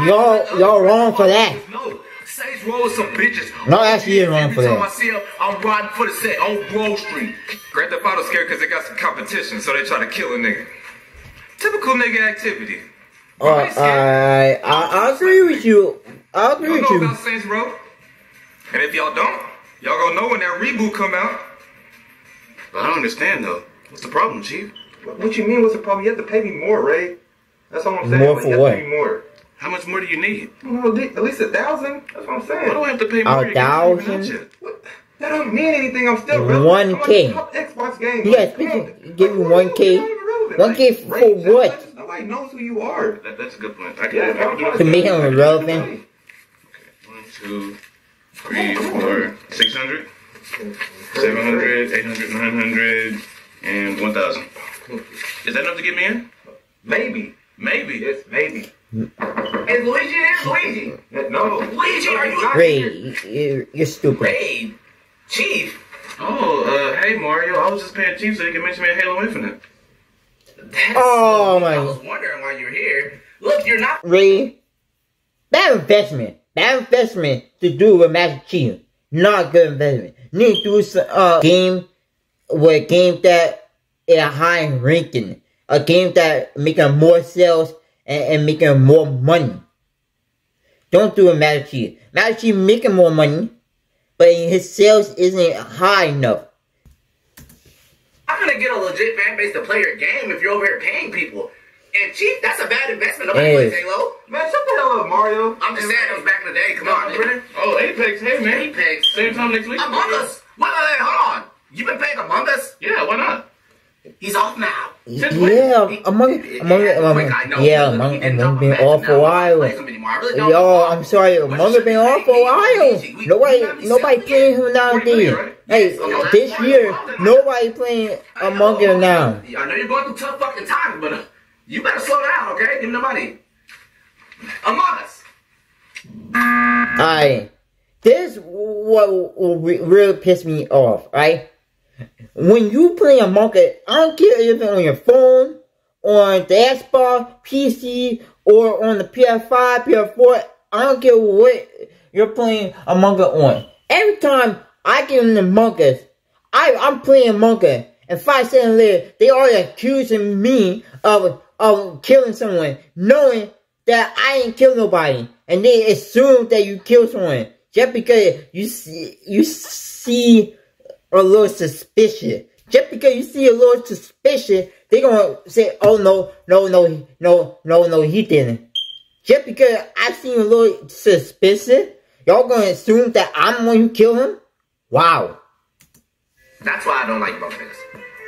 Y'all y'all wrong for that. No. Saints Row is some bitches. No, actually, you're wrong for that. Every time I see them, I'm riding for the set on Grove Street. Grand Theft Auto's scared because they got some competition, so they try to kill a nigga. Typical nigga activity. Uh, I, I, I, I agree with you. I agree with you. Y'all know about Saints Row. And if y'all don't, y'all gonna know when that reboot come out. But I don't understand, though. What's the problem, Chief? What, what you mean, what's the problem? You have to pay me more, Ray. That's all I'm saying. More for you what? Have to pay me more. How much more do you need? Well, at least a thousand. That's what I'm saying. Why do I have to pay more? A thousand? What? That don't mean anything. I'm still relevant. one K. Xbox game. Yes, give you one K. one K for what? Nobody knows who you are. That, that's a good point. I can, yeah, I can to make him irrelevant. Okay. One, two, three, four, six hundred, seven hundred, eight hundred, nine hundred, and one thousand. Is that enough to get me in? Maybe. Maybe. Yes, maybe. Is Luigi here? Luigi? No. Luigi, are you not Ray, here? You're stupid. Ray, Chief. Oh, uh, hey Mario. I was just paying Chief so you can mention me in Halo Infinite. That's oh my! I was wondering why you're here. Look, you're not Ray. That investment, that investment to do with Master Chief, not a good investment. Need to do some uh game, with a game that is a high ranking, a game that making more sales. And, and making more money. Don't do a Master Chief. Master Chief making more money, but his sales isn't high enough. I'm gonna get a legit fan base to play your game if you're over here paying people. And Chief, that's a bad investment. Nobody plays Halo. Man, shut the hell up, Mario. I'm just saying it was back in the day. Come on, man. Oh, Apex, hey man. Apex. Same time next week. Among Us. Wait, wait, wait, hold on. You been playing Among Us? Yeah, why not? He's off now. Since yeah, when? among he, among yeah, among, know, yeah, among, among been off for a while. Really Yo, I'm sorry, among been, been off for a while. We, nobody, we nobody playing him now. Right? Hey, so this year, nobody playing Among Us now. I know you're going through tough fucking times, but uh, you better slow down, okay? Give me the money. Among Us. Alright, this what will really piss me off, right? When you play Among Us, I don't care if it's on your phone, on the Xbox, P C, or on the P S five, P S four. I don't care what you're playing Among Us on. Every time I get in Among Us, I, I'm playing Among Us, and five seconds later, they are accusing me of, of killing someone, knowing that I ain't kill nobody. And they assume that you kill someone, just because you see, you see a little suspicion. Just because you see a little suspicion, they gonna say, oh no, no, no, no, no, no, he didn't. Just because I seen a little suspicion, y'all gonna assume that I'm the one who killed him? Wow. That's why I don't like broke niggas.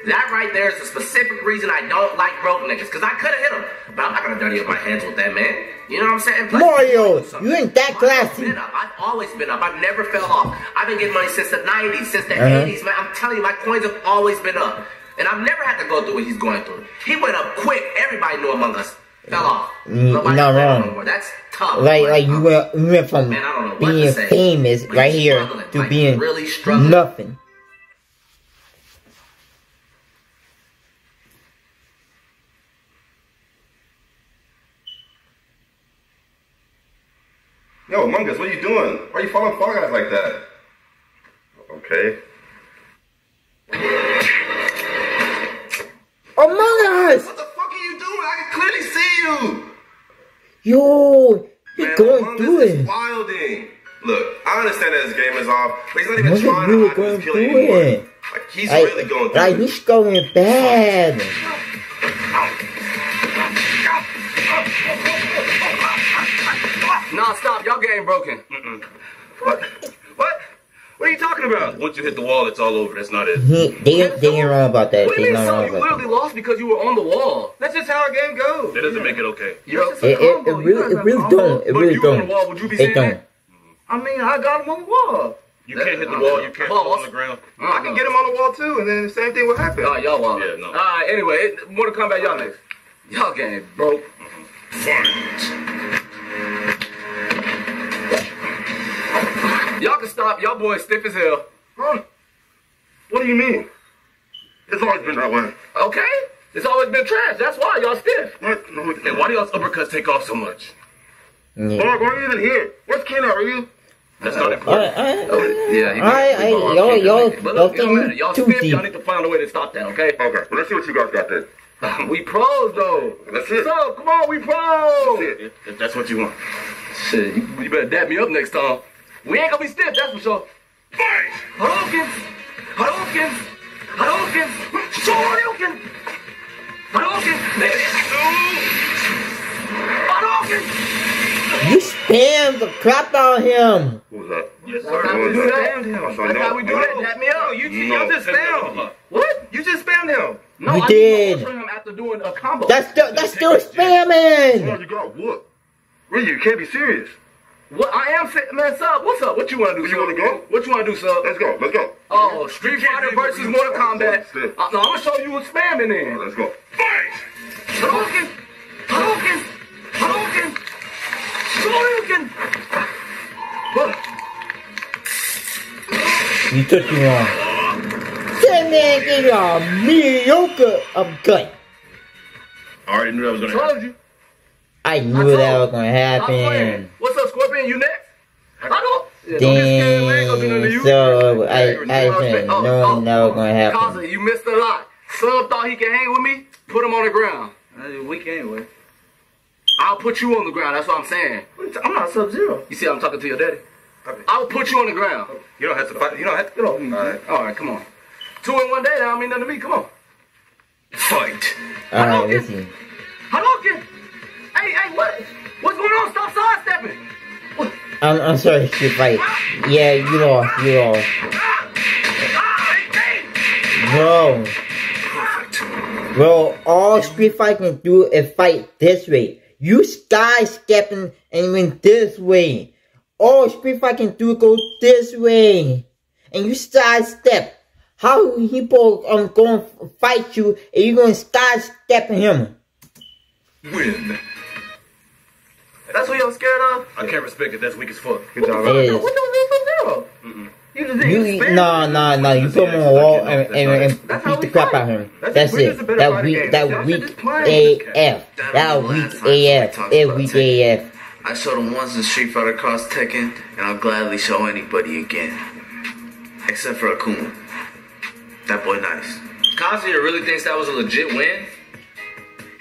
That right there is the specific reason I don't like broke niggas. Cause I could've hit him, but I'm not gonna dirty up my hands with that man. You know what I'm saying? Play Mario, you ain't that classy. I've, been up. I've always been up. I've never fell off. I've been getting money since the nineties, since the uh-huh. eighties, man. I'm telling you, my coins have always been up. And I've never had to go through what he's going through. He went up quick. Everybody knew Among Us. Fell off. Nobody not wrong. That's tough. Like, like, like you, went, you went from man, I don't know what being to say, famous right here to like, being really struggling. Nothing. Yo, Among Us, what are you doing? Why are you following Fall Guys like that? Okay. Among Us! What the fuck are you doing? I can clearly see you! Yo, you're going through it. Wilding. Look, I understand that his game is off, but he's not even trying to hide his killing anymore. Like, he's really going through it. Like, he's going bad. Nah, stop. Y'all game broken. Mm-mm. What? What? What are you talking about? Once you hit the wall, it's all over. That's not it. He, they they ain't wrong about that. What do you mean, so? You literally that. lost because you were on the wall. That's just how our game goes. That doesn't yeah. make it okay. Yo, it, it, it, it really, it really don't. It really don't. On the wall, would you be saying that? I mean, I got him on the wall. You that, can't hit the wall. You can't fall on the ground. Uh, I can get him on the wall, too, and then the same thing will happen. All right, y'all wild. Yeah, no. All right, anyway, it, more to come back y'all next. Y'all game broke. Fight. Y'all can stop. Y'all boys stiff as hell. Huh? What do you mean? It's always been that way. Okay? It's always been trash. That's why y'all stiff. What? No, it's and why do y'all's uppercuts take off so much? Yeah. Mark, why are you even here? Where's Ken? Are you? That's uh, not important. All right, all right. Oh, yeah, all right, all right. Y'all, y'all, y'all, y'all, y'all stiff. Y'all need to find a way to stop that, okay? Okay. Well, let's see what you guys got there. We pros, though. That's it. So, come on, we pros. That's it. If that's what you want. Shit, you, you better dab me up next time. We ain't gonna be stiff, that's for sure. Fight! Hadokens! Hadokens! Hadokens! Shoryuken! Hadokens! Hadokens! You spam the crap out of him! What was that? Yes, sir. That's how we do that. That's no, how we do no. that. Tap me out. You, you no. just spammed. What? You just spammed him. No, you I did. Him after doing a combo. That's still, that's still spamming! Oh, you got what? Really, you can't be serious. What I am saying, man, sub, what's up? What you want to do? What you want to go? What you want to do, sub? Let's go, let's go. Oh, Street Fighter versus Mortal Kombat. No, I'm going to show you what's spamming in. Right, let's go. Fight! Hadouken! Hadouken! Hadouken! Shoryuken! You took me wrong. That man gave you a mediocre upcut. I already knew that was going to happen. I told you. I knew I that was gonna happen. What's up, Scorpion? You next? I don't. Yeah, damn. Don't game, so I, I, I didn't know oh, oh, that was gonna happen. Kaza, you missed a lot. Sub thought he could hang with me. Put him on the ground. Uh, weak anyway. I'll put you on the ground. That's what I'm saying. I'm not Sub Zero. You see, I'm talking to your daddy. I'll put you on the ground. You don't have to fight. You don't have to. You don't. All right. All right. Come on. Two in one day. That don't mean nothing to me. Come on. Fight. All right. Listen. Hadouken. Hey, hey, what? What's going on? Stop sidestepping! What? I'm, I'm sorry, Street Fighter. Yeah, you lost, you lost. Bro. Bro, all Street Fighter can do is fight this way. You sky-stepping and went this way. All Street Fighter can do go this way. And you side-step. How people are um, going to fight you and you're going to side-stepping him? Win. That's what you're scared of? I can't respect it. That's weak as fuck. Good job, man. What the fuck is that? You just you, nah, nah, nah. You put him on the wall and, and, and beat the crap out of him. That's it. That weak, that weak A F. That weak A F. Every day A F. I showed him once in Street Fighter Cross Tekken, and I'll gladly show anybody again. Except for Akuma. That boy nice. Kazuya really thinks that was a legit win?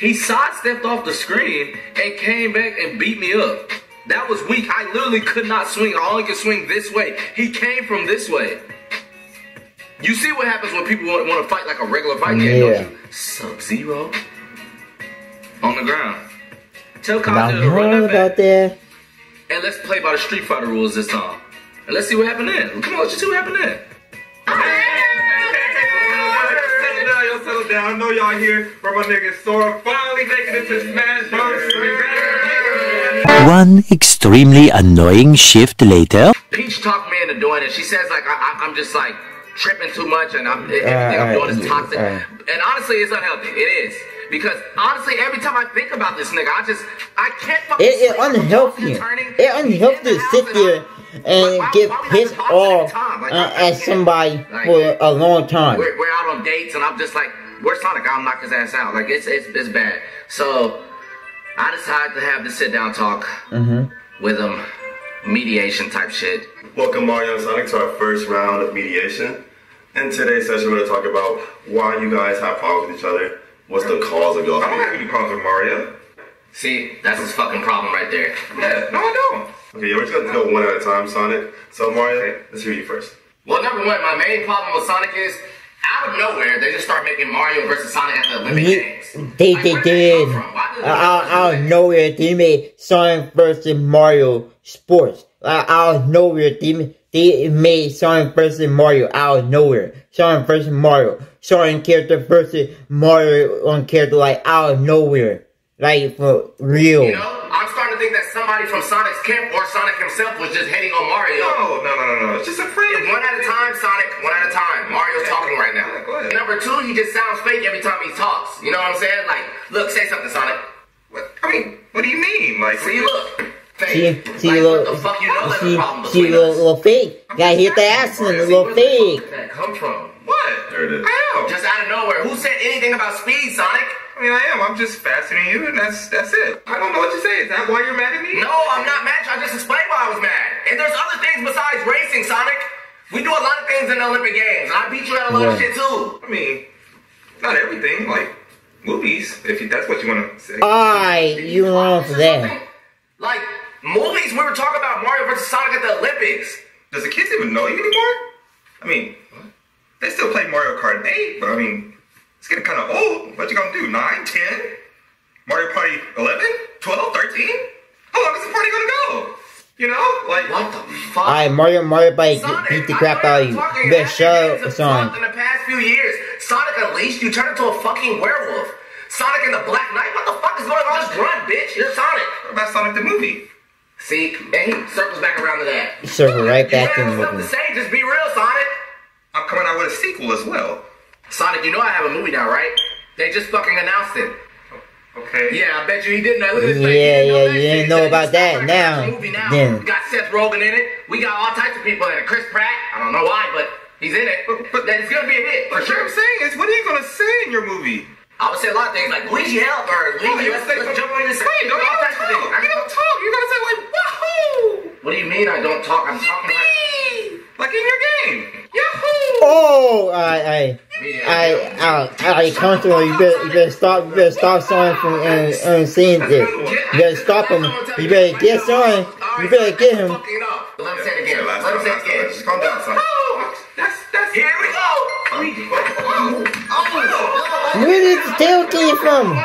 He sidestepped off the screen and came back and beat me up. That was weak. I literally could not swing. I only could swing this way. He came from this way. You see what happens when people want, want to fight like a regular fight game, yeah. Don't you? Sub-Zero. On the ground. Tell Kazuya to run that back. There. And let's play by the Street Fighter rules this time. And let's see what happened then. Come on, let's see what happened then. Down. I know y'all here, but my nigga Sora finally making it to Smash Bros. One extremely annoying shift later. Peach talked me into doing it. She says like I, I, I'm just like tripping too much, and I'm, everything uh, I'm doing is toxic. Uh, and honestly, it's unhealthy. It is because honestly, every time I think about this nigga, I just I can't. Fucking it it unhealthy. It unhealthy to sit there and why, give why his all like, uh, as somebody like, for a long time. We're, we're out on dates, and I'm just like. Where's Sonic? I'll knock his ass out. Like, it's it's, it's bad. So, I decided to have the sit-down talk mm-hmm. with him. Mediation type shit. Welcome, Mario and Sonic, to our first round of mediation. In today's session, we're going to talk about why you guys have problems with each other. What's the cause of your I don't have any problems with Mario. See, that's his fucking problem right there. Yeah, no, I don't. Okay, we're just going to go one at a time, Sonic. So, Mario, okay. Let's hear you first. Well, number one, my main problem with Sonic is... out of nowhere, they just start making Mario versus Sonic at the Olympic Games. They, like, they did. Out of nowhere, they made Sonic versus Mario sports. Out uh, of nowhere, they, they made Sonic versus Mario out of nowhere. Sonic versus Mario. Sonic character versus Mario on character, like, out of nowhere. Like, for real. You know, I'm starting to think that somebody from Sonic's camp or Sonic himself was just hating on Mario. No, no, no, no, no. It's just a friend. One at a time, Sonic. One at a time. Mario's talking right now. Number two, he just sounds fake every time he talks. You know what I'm saying? Like, look, say something, Sonic. What? I mean, what do you mean? Like, see, look. Fake. See, see, like, little, what the fuck you know see, that's see, little, little fake. I mean, gotta hit the accent, a little fake. Where did that come from? What? There it is. I am. Just out of nowhere. Who said anything about speed, Sonic? I mean, I am. I'm just faster than you, and that's that's it. I don't know what to say. Is that why you're mad at me? No, I'm not mad. I just explained why I was mad. And there's other things besides racing, Sonic. We do a lot of things in the Olympic Games, and I beat you at a lot yeah. of shit too. I mean, not everything, like movies, if you, that's what you want to say. Alright, you want that. Like, movies, we were talking about Mario versus Sonic at the Olympics. Does the kids even know you anymore? I mean, they still play Mario Kart eight, but I mean, it's getting kind of old. What you gonna do, nine, ten? Mario Party eleven, twelve, thirteen? How long is the party gonna go? You know, like what the fuck? Alright, Mario, Mario, buddy, Sonic, beat the crap out of you. You better shut up, son. In the past few years, Sonic Unleashed, you turned into a fucking werewolf. Sonic and the Black Knight, what the fuck is going on? Just run, bitch. You're Sonic. What about Sonic the movie? See, and he circles back around to that. You circle right back in with me. To say, just be real, Sonic. I'm coming out with a sequel as well. Sonic, you know I have a movie now, right? They just fucking announced it. Okay. Yeah, I bet you he didn't know. Look at this yeah, thing. You yeah, know you didn't know about that now. Movie now. Yeah. We got Seth Rogen in it. We got all types of people in it. Chris Pratt. I don't know why, but he's in it. But, but that it's gonna be a hit. For sure. What I'm saying is, what are you gonna say in your movie? I would say a lot of things like Luigi help or Luigi. Let's jump on this. Hey, don't all types of things. You don't talk. You gotta say like, wahoo. What do you mean I don't talk? I'm talking like, like in your game. Yahoo. Oh, I. I. I, I, I, Constable, you better, you better stop, you better stop Sonic from uh, uh, saying this. You better stop him. You better get Sonic. You better get him. Let him say it again. Let him say it again. Just calm down, Sonic. That's, that's, here we go. Where did the tail came from? Come on,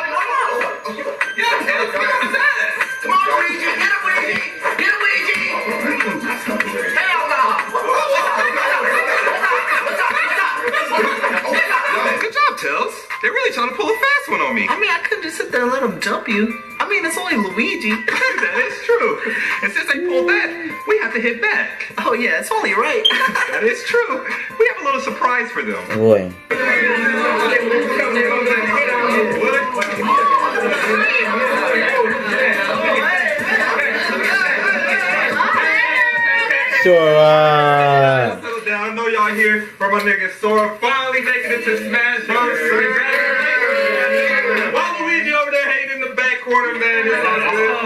Luigi. Get him, Luigi. Get him, Luigi. Hell no. Good job, Tails. They're really trying to pull a fast. jump you. I mean, it's only Luigi. That is true. And since they pulled that, we have to hit back. Oh yeah, it's only right. That is true. We have a little surprise for them. Boy. Sora. I know y'all here for my nigga Sora finally making it to Smash Bros. While Luigi over there hating in the back corner, man, it's all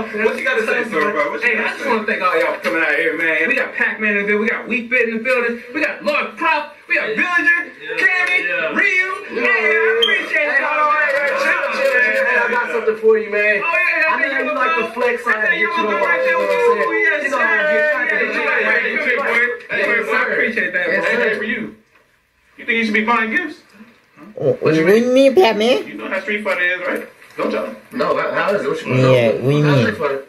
good. What you gotta say, Sora, bro? What you hey, I just say? wanna thank all y'all for coming out here, man. We got Pac-Man in the building, we got Wheat Bit in the building, we got Lord Prop, we got yeah. Villager, yeah. Candy, yeah. Ryu, yeah. Hey, I appreciate hey, y'all. I got something for you, man. Oh, yeah, yeah, I know you like the flex on it. You know what I'm saying? You know how to get Hey, I appreciate that. Yes, hey, hey, for you. You think you should be buying gifts? Oh, what do you mean, mean, Batman? You know how Street Fighter is, right? Don't y'all? No, how is it? What you mean? Yeah, no. we How's mean. Street Fighter?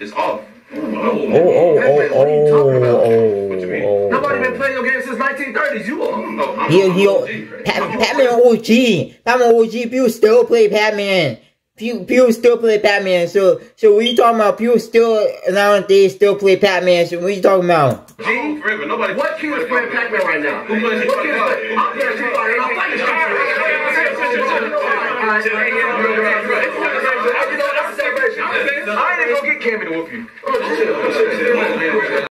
It's all. Oh, oh, oh, oh, oh, oh, what are you talking about? Oh, what you mean? Oh, Nobody been playing your game since nineteen thirties. You all know. I'm O G. Batman O G. Batman O G. People still play Batman. People still play Batman, so so what you talking about? People still nowadays still play Batman, so what you talking about? Oh, forever. Nobody what kid is playing Pac-Man right now? Who plays Street Fighter? I'll play Street Fighter. I'll play Street Fighter. I ain't gonna get Cammy to whoop you.